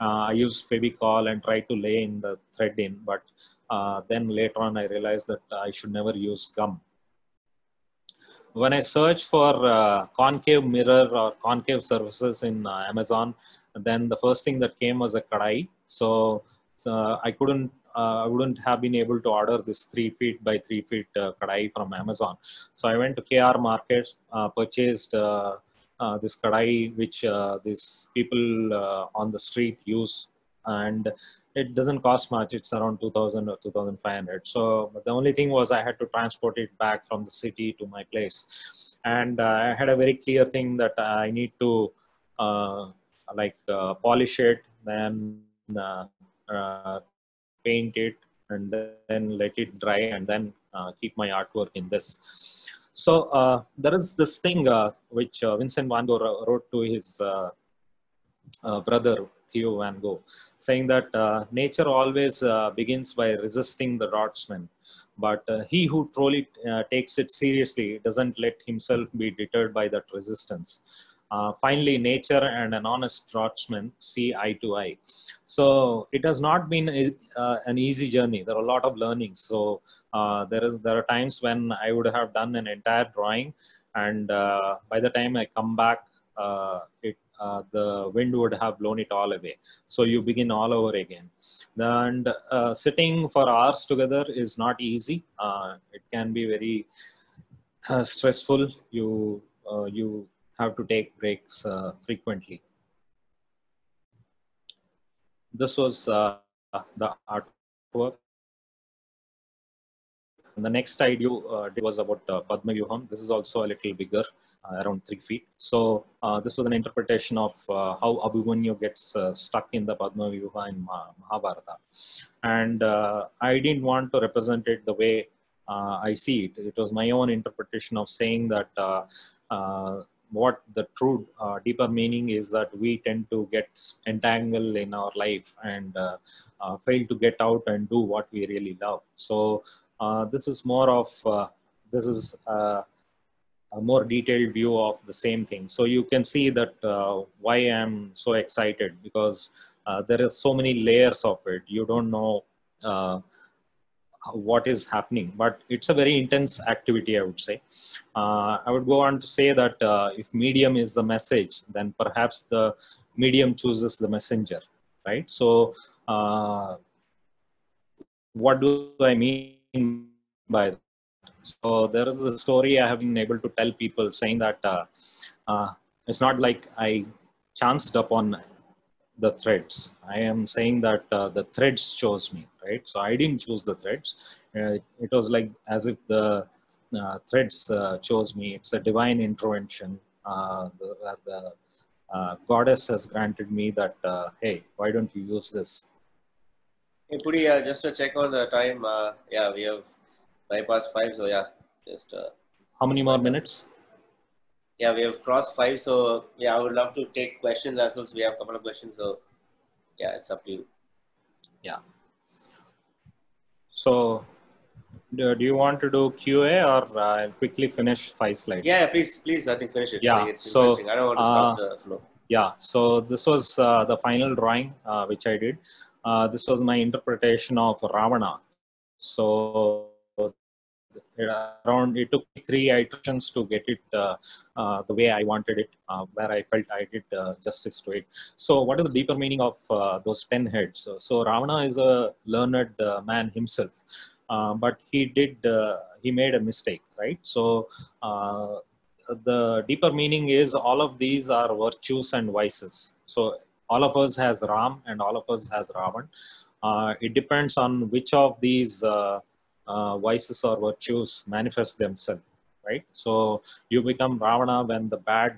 I used Fevicol and tried to lay in the thread in, but then later on I realized that I should never use gum. When I searched for concave mirror or concave surfaces in Amazon, then the first thing that came was a kadai. So I wouldn't have been able to order this 3 feet by 3 feet kadai from Amazon. So I went to KR Markets, purchased this kadai, which these people on the street use, and it doesn't cost much. It's around 2,000 or 2,500. So the only thing was I had to transport it back from the city to my place, and I had a very clear thing that I need to like polish it, then paint it, and then let it dry, and then keep my artwork in this. So there is this thing which Vincent Van Gogh wrote to his brother Theo Van Gogh, saying that nature always begins by resisting the draughtsman, but he who truly takes it seriously doesn't let himself be deterred by that resistance. Finally, nature and an honest draughtsman see eye to eye. So it has not been an easy journey. There are a lot of learnings. So there are times when I would have done an entire drawing, and by the time I come back, the wind would have blown it all away. So you begin all over again. And sitting for hours together is not easy. It can be very stressful. You have to take breaks frequently. This was the artwork. And the next I did was about Padma Vyuham. This is also a little bigger, around 3 feet. So this was an interpretation of how Abhimanyu gets stuck in the Padma Vyuha in Mahabharata. And I didn't want to represent it the way I see it. It was my own interpretation of saying that what the true deeper meaning is that we tend to get entangled in our life and fail to get out and do what we really love. So this is more of, this is a more detailed view of the same thing. So you can see that why I'm so excited, because there is so many layers of it. You don't know what is happening, but it's a very intense activity, I would say. I would go on to say that if medium is the message, then perhaps the medium chooses the messenger, right? So what do I mean by that? So there is a story I have been able to tell people, saying that it's not like I chanced upon the threads. I am saying that the threads chose me, right? So I didn't choose the threads. It was like as if the threads chose me. It's a divine intervention. The goddess has granted me that, hey, why don't you use this? Hey, Pudi, just to check on the time, yeah, we have 5 past 5, so yeah, just how many more minutes? Yeah, we have crossed 5, so yeah, I would love to take questions as well. So we have a couple of questions, so yeah, it's up to you. Yeah. So do you want to do QA, or I'll quickly finish 5 slides? Yeah, please, I think finish it. Yeah, it's so interesting. I don't want to stop the flow. Yeah, so this was the final drawing which I did. This was my interpretation of Ravana. So it took 3 iterations to get it the way I wanted it, where I felt I did justice to it. So what is the deeper meaning of those 10 heads? So Ravana is a learned man himself, but he made a mistake, right? So the deeper meaning is all of these are virtues and vices. So all of us has Ram and all of us has Ravan. It depends on which of these vices or virtues manifest themselves, right? So you become Ravana when the bad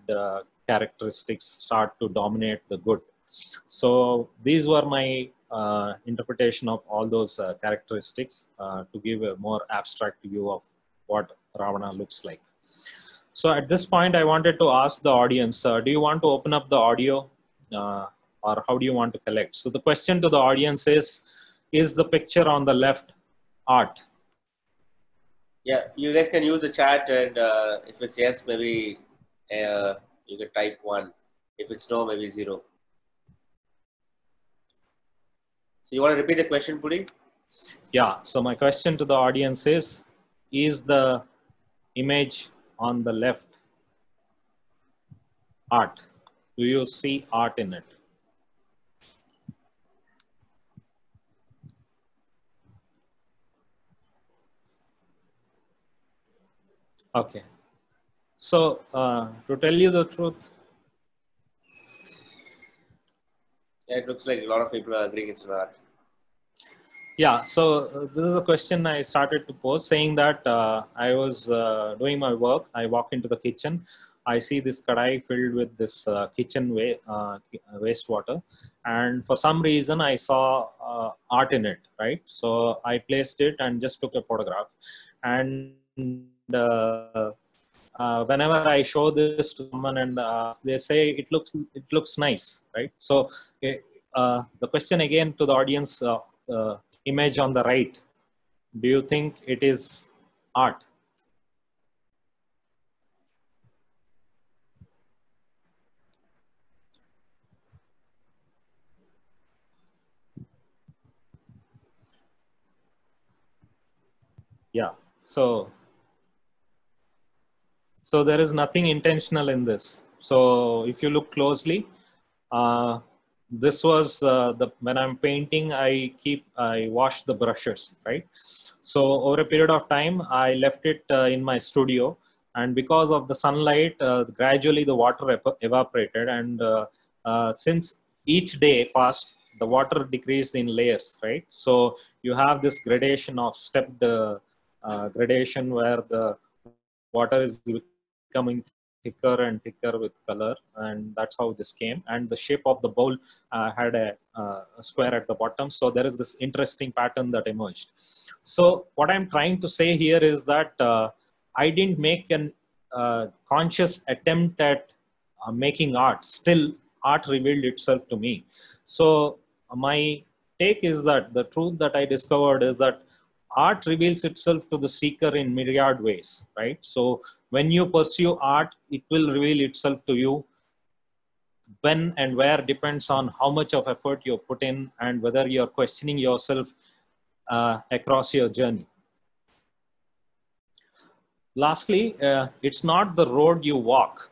characteristics start to dominate the good. So these were my interpretation of all those characteristics to give a more abstract view of what Ravana looks like. So at this point, I wanted to ask the audience, do you want to open up the audio or how do you want to collect? So the question to the audience is the picture on the left art? Yeah, you guys can use the chat, and if it's yes, maybe you can type 1. If it's no, maybe 0. So you want to repeat the question, Pudi? Yeah, so my question to the audience is the image on the left art? Do you see art in it? Okay, so to tell you the truth, yeah, it looks like a lot of people are agreeing it's not. Yeah, so this is a question I started to pose, saying that I was doing my work. I walked into the kitchen. I see this kadai filled with this kitchen wastewater, and for some reason I saw art in it, right? So I placed it and just took a photograph. And whenever I show this to someone, and they say it looks nice, right? So the question again to the audience: image on the right, do you think it is art? Yeah, so there is nothing intentional in this. So if you look closely, this was when I'm painting, I wash the brushes, right? So over a period of time, I left it in my studio, and because of the sunlight, gradually the water evaporated, and since each day passed, the water decreased in layers, right? So you have this gradation of stepped gradation where the water is becoming thicker and thicker with color, and that's how this came. And the shape of the bowl had a square at the bottom, so there is this interesting pattern that emerged. So what I'm trying to say here is that I didn't make an conscious attempt at making art. Still, art revealed itself to me. So my take is that the truth that I discovered is that art reveals itself to the seeker in myriad ways, right? So when you pursue art, it will reveal itself to you. When and where depends on how much of effort you put in and whether you're questioning yourself across your journey. Lastly, it's not the road you walk,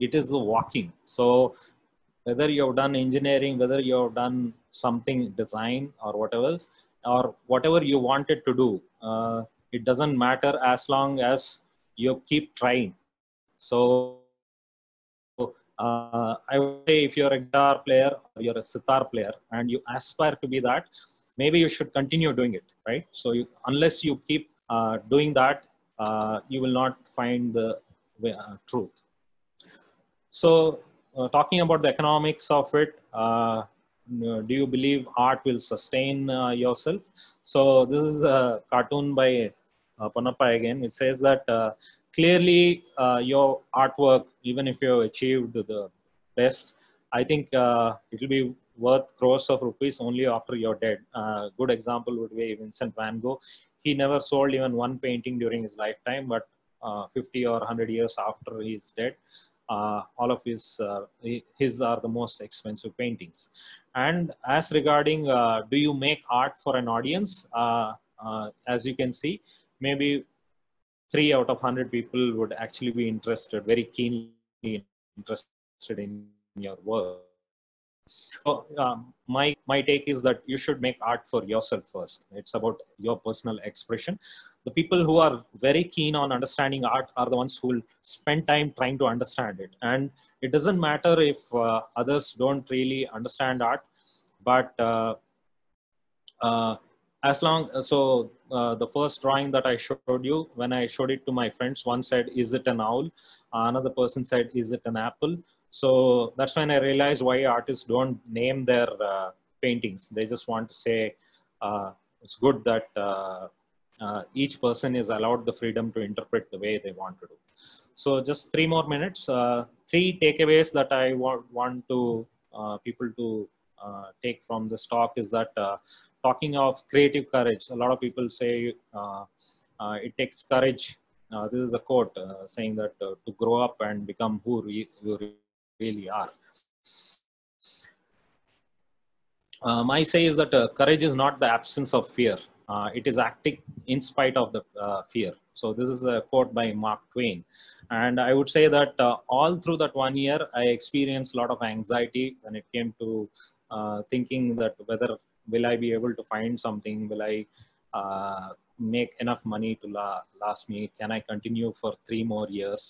it is the walking. So whether you have done engineering, whether you have done something design or whatever else, or whatever you wanted to do, it doesn't matter as long as you keep trying. So I would say if you're a guitar player or you're a sitar player and you aspire to be that, maybe you should continue doing it, right? So you, unless you keep doing that, you will not find the truth. So talking about the economics of it, do you believe art will sustain yourself? So this is a cartoon by Ponnappa again. It says that clearly your artwork, even if you have achieved the best, I think it will be worth crores of rupees only after you're dead. Good example would be Vincent Van Gogh. He never sold even one painting during his lifetime, but 50 or 100 years after he's dead, all of his are the most expensive paintings. And as regarding do you make art for an audience, as you can see, maybe 3 out of 100 people would actually be interested, very keenly interested in your work. So my take is that you should make art for yourself first. It's about your personal expression. The people who are very keen on understanding art are the ones who will spend time trying to understand it. And it doesn't matter if others don't really understand art, but the first drawing that I showed you, when I showed it to my friends, one said, "Is it an owl?" Another person said, "Is it an apple?" So that's when I realized why artists don't name their paintings. They just want to say it's good that each person is allowed the freedom to interpret the way they want to do. So just 3 more minutes, 3 takeaways that I want to people to take from this talk is that talking of creative courage, a lot of people say it takes courage. This is a quote saying that to grow up and become who you really are. My say is that courage is not the absence of fear. It is acting in spite of the fear. So this is a quote by Mark Twain. And I would say that all through that 1 year, I experienced a lot of anxiety when it came to thinking that whether will I be able to find something, will I make enough money to last me, can I continue for 3 more years.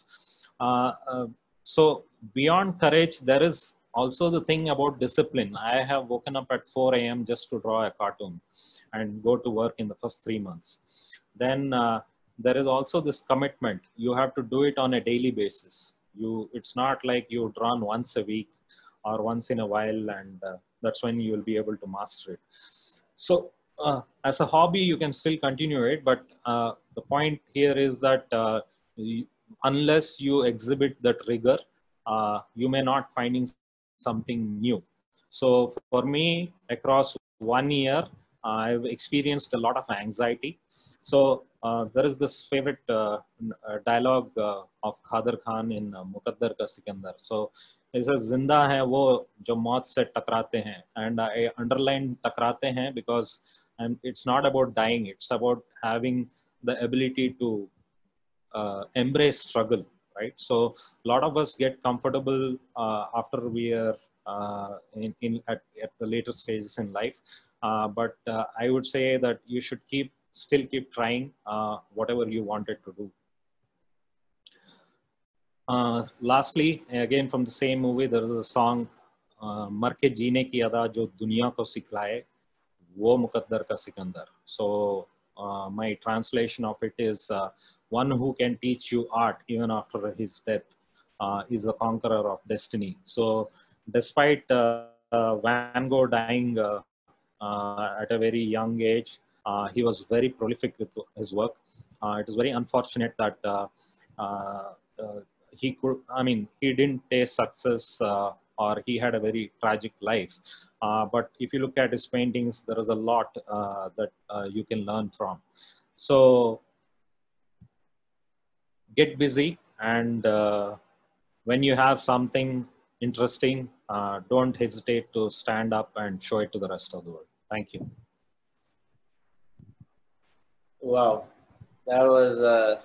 So beyond courage, there is also the thing about discipline. I have woken up at 4 AM just to draw a cartoon and go to work in the first 3 months. Then there is also this commitment. You have to do it on a daily basis. It's not like you've drawn once a week or once in a while, and that's when you will be able to master it. So as a hobby, you can still continue it, but the point here is that unless you exhibit that rigor, you may not finding something new. So for me, across 1 year, I've experienced a lot of anxiety. So there is this favorite dialogue of Khader Khan in Muqaddar Ka Sikandar. So he says, "Zinda hai wo jo maut se takrate hain," and I underlined "takrate hain" because it's not about dying; it's about having the ability to embrace struggle, right? So a lot of us get comfortable after we are at the later stages in life. But I would say that you should still keep trying whatever you wanted to do. Lastly, again from the same movie, there is a song, "Mar ke jeene ki ada jo duniya ko sikhlaye, wo muqaddar ka sikandar." So my translation of it is, one who can teach you art even after his death is a conqueror of destiny. So despite Van Gogh dying at a very young age, he was very prolific with his work. It is very unfortunate that he didn't taste success, or he had a very tragic life. But if you look at his paintings, there is a lot that you can learn from. So get busy, and when you have something interesting, don't hesitate to stand up and show it to the rest of the world. Thank you. Wow, that was an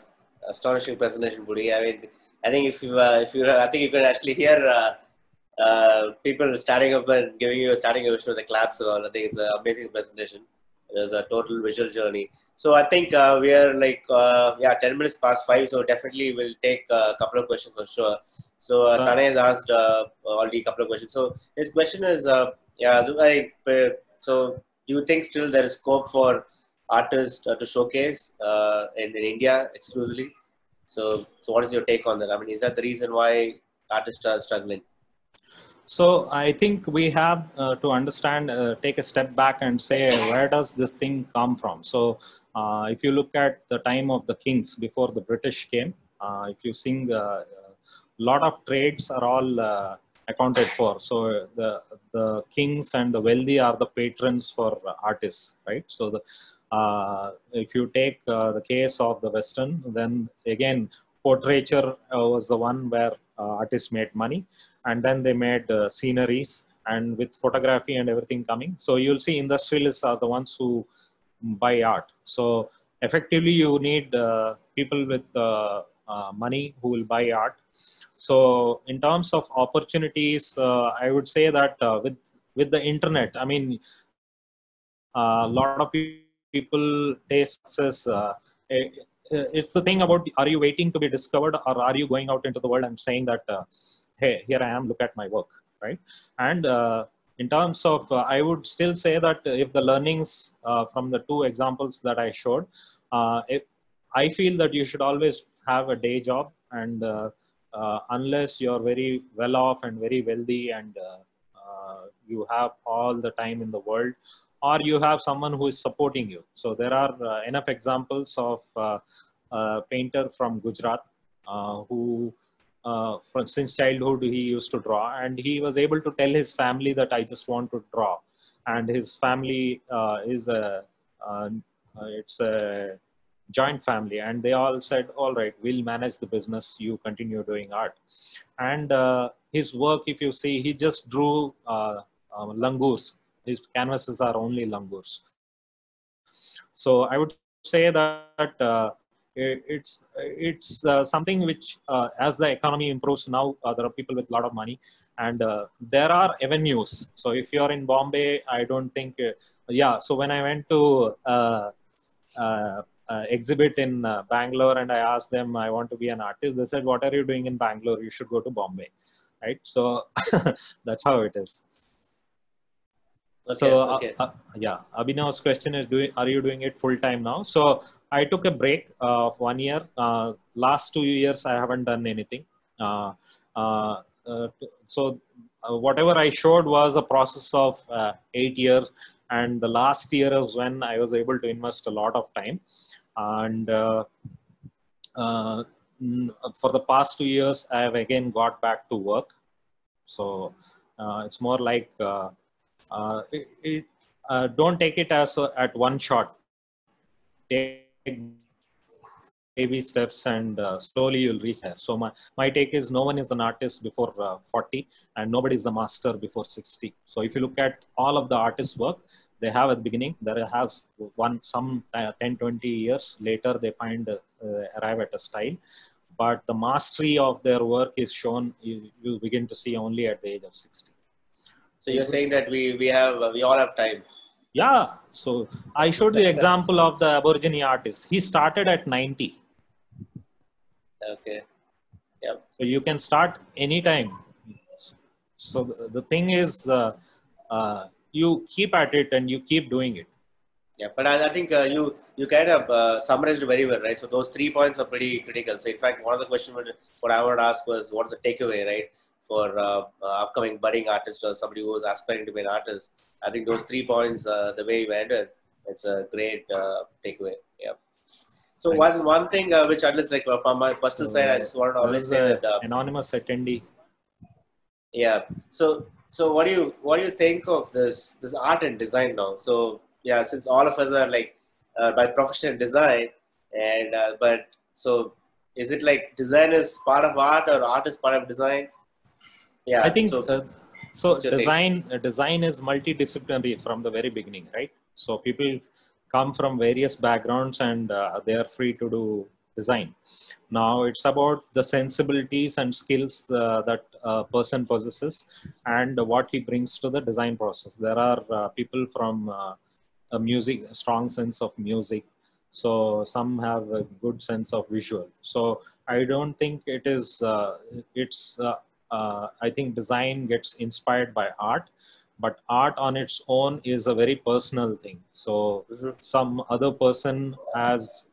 astonishing presentation, Pudi. I mean, I think I think you can actually hear people standing up and giving you a standing ovation with the claps and all. I think it's an amazing presentation. It was a total visual journey. So I think we are like 10 minutes past 5. So definitely we'll take a couple of questions for sure. So Tane has asked already a couple of questions. So his question is, so do you think still there is scope for artists to showcase in India exclusively? So what is your take on that? I mean, is that the reason why artists are struggling? So I think we have to understand, take a step back and say, where does this thing come from? So if you look at the time of the kings before the British came, if you see, a lot of trades are all accounted for. So the kings and the wealthy are the patrons for artists, right? So if you take the case of the Western, then again, portraiture was the one where artists made money, and then they made sceneries, and with photography and everything coming. So you'll see industrialists are the ones who buy art. So effectively, you need people with money who will buy art. So in terms of opportunities, I would say that with the internet, I mean, a lot of people taste success. It's the thing about, are you waiting to be discovered, or are you going out into the world and saying that, hey, here I am, look at my work, right? And in terms of, I would still say that if the learnings from the two examples that I showed, I feel that you should always have a day job, and unless you're very well off and very wealthy, and you have all the time in the world, or you have someone who is supporting you. So there are enough examples of a painter from Gujarat who since childhood he used to draw, and he was able to tell his family that I just want to draw. And his family is it's a joint family, and they all said, all right, we'll manage the business, you continue doing art. And his work, if you see, he just drew langurs. His canvases are only langurs. So I would say that it's something which, as the economy improves now, there are people with a lot of money, and there are avenues. So if you're in Bombay, I don't think, so when I went to exhibit in Bangalore, and I asked them, I want to be an artist, they said, what are you doing in Bangalore? You should go to Bombay, right? So that's how it is. Okay, so Abhinav's question is, are you doing it full time now? So I took a break of 1 year. Last 2 years I haven't done anything. So whatever I showed was a process of 8 years, and the last year is when I was able to invest a lot of time. And for the past 2 years, I have again got back to work. So it's more like don't take it as at one shot. Take baby steps, and slowly you'll reach there. So my take is, no one is an artist before 40, and nobody is a master before 60. So if you look at all of the artists' work, they have at the beginning, they have some 10, 20 years later, they find arrive at a style. But the mastery of their work is shown, you begin to see only at the age of 60. So you're saying that we all have time. Yeah. So I showed the example of the Aborigine artist. He started at 90. Okay. Yep. So you can start anytime. So the thing is, you keep at it and you keep doing it. Yeah, but I think you kind of summarized very well, right? So those 3 points are pretty critical. So in fact, one of the questions what I would ask was, what's the takeaway, right, for upcoming budding artists or somebody who is aspiring to be an artist? I think those 3 points, the way you ended, it's a great takeaway. Yeah. So thanks. one thing which at least, like from my personal side, I just wanted to always say that anonymous attendee. Yeah. So what do you think of this art and design now? So yeah, since all of us are like by profession design, and but so is it like design is part of art or art is part of design? Yeah, I think so. So design is multidisciplinary from the very beginning, right? So people come from various backgrounds and they are free to do design. Now it's about the sensibilities and skills that a person possesses and what he brings to the design process. There are people from a strong sense of music. So some have a good sense of visual. So I don't think it is, I think design gets inspired by art, but art on its own is a very personal thing. So some other person has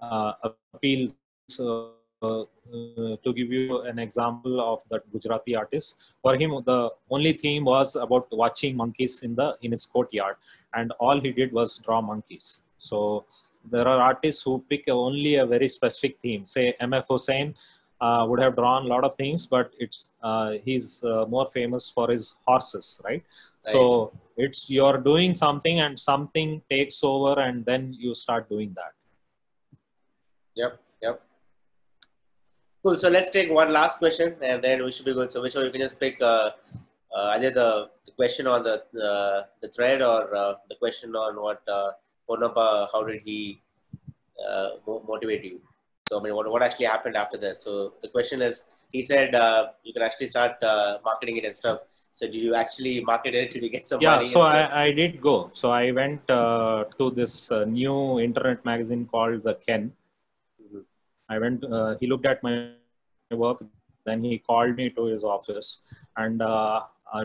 appeal. So to give you an example of that Gujarati artist, for him the only theme was about watching monkeys in his courtyard, and all he did was draw monkeys. So there are artists who pick only a very specific theme. Say M.F. Hossain would have drawn a lot of things, but it's he's more famous for his horses, right? So it's you're doing something and something takes over, and then you start doing that. Yep. Cool. So let's take one last question, and then we should be good. So Vishnu, you can just pick either the question on the thread, or the question on what Ponnappa, how did he motivate you? So I mean, what actually happened after that? So the question is, he said you can actually start marketing it and stuff. So do you actually market it? Did you get some money? Yeah. So I did go. So I went to this new internet magazine called The Ken. I went, he looked at my work, then he called me to his office. And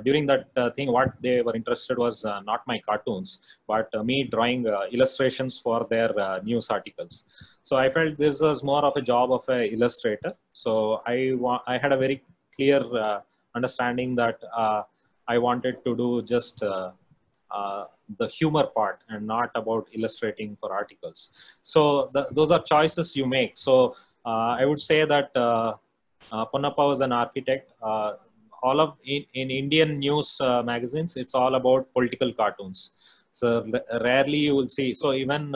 during that thing, what they were interested was not my cartoons, but me drawing illustrations for their news articles. So I felt this was more of a job of an illustrator. So I had a very clear understanding that I wanted to do just the humor part and not about illustrating for articles. So those are choices you make. So I would say that Ponnappa was an architect. All of in Indian news magazines, it's all about political cartoons. So rarely you will see. So even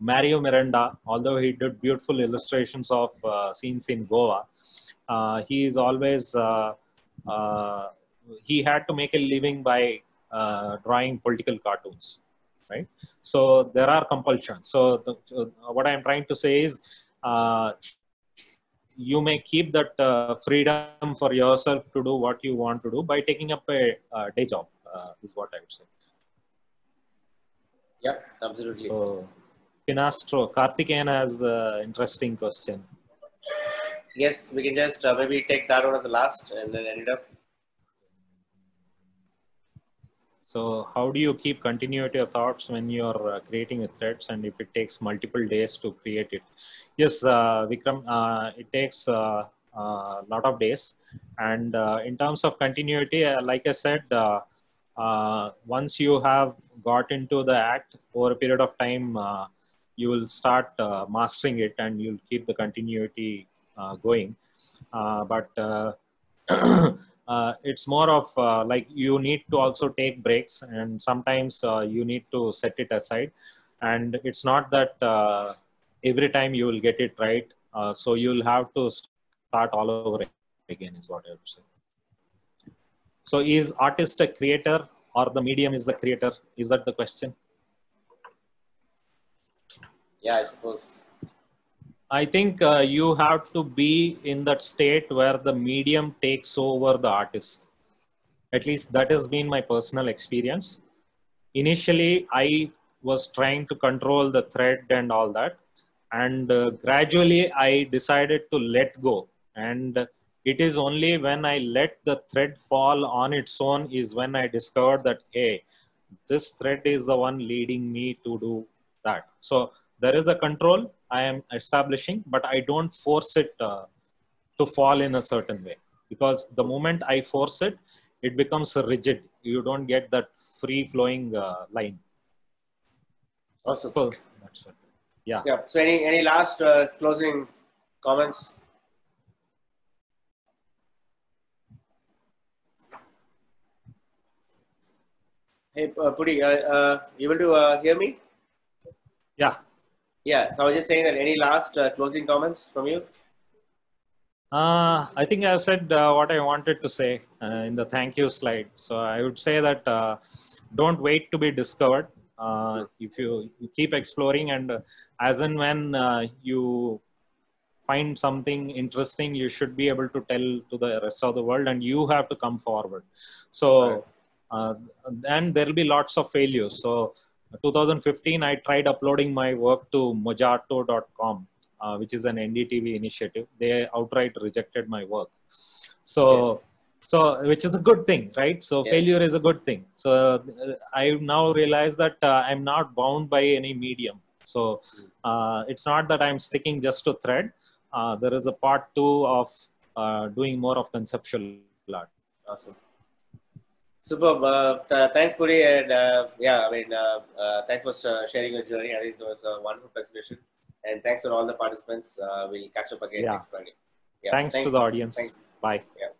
Mario Miranda, although he did beautiful illustrations of scenes in Goa, he is always, he had to make a living by drawing political cartoons, right? So there are compulsions. So what I'm trying to say is, you may keep that freedom for yourself to do what you want to do by taking up a day job, is what I would say. Yep, absolutely. So Pinastro, Karthikeyan has an interesting question. Yes, we can just maybe take that one as the last and then end it up. So how do you keep continuity of thoughts when you're creating threads, and if it takes multiple days to create it? Yes, Vikram, it takes lot of days. And in terms of continuity, like I said, once you have got into the act over a period of time, you will start mastering it and you'll keep the continuity going. It's more of like you need to also take breaks, and sometimes you need to set it aside. And it's not that every time you will get it right. So you'll have to start all over again is what I would say. So is artist a creator or the medium is the creator? Is that the question? Yeah, I suppose. I think you have to be in that state where the medium takes over the artist. At least that has been my personal experience. Initially, I was trying to control the thread and all that. And gradually, I decided to let go. And it is only when I let the thread fall on its own is when I discovered that, hey, this thread is the one leading me to do that. So there is a control I am establishing, but I don't force it to fall in a certain way. Because the moment I force it, it becomes rigid. You don't get that free-flowing line. Awesome. So, that's it. Yeah. Yeah. So any last closing comments? Hey, Pudi, you able to hear me? Yeah. Yeah, so I was just saying that any last closing comments from you? I think I've said what I wanted to say in the thank you slide. So I would say that don't wait to be discovered. If you keep exploring, and as and when you find something interesting, you should be able to tell to the rest of the world, and you have to come forward. So, and there'll be lots of failures. So 2015, I tried uploading my work to mojato.com, which is an NDTV initiative. They outright rejected my work. So, so which is a good thing, right? So yes. Failure is a good thing. So I now realize that I'm not bound by any medium. So it's not that I'm sticking just to thread. There is a part 2 of doing more of conceptual art. Awesome. Superb. Thanks, Pudi, and yeah, I mean, thanks for sharing your journey. I think it was a wonderful presentation, and thanks for all the participants. We'll catch up again next Friday. Yeah. Thanks to the audience. Thanks. Bye. Yeah.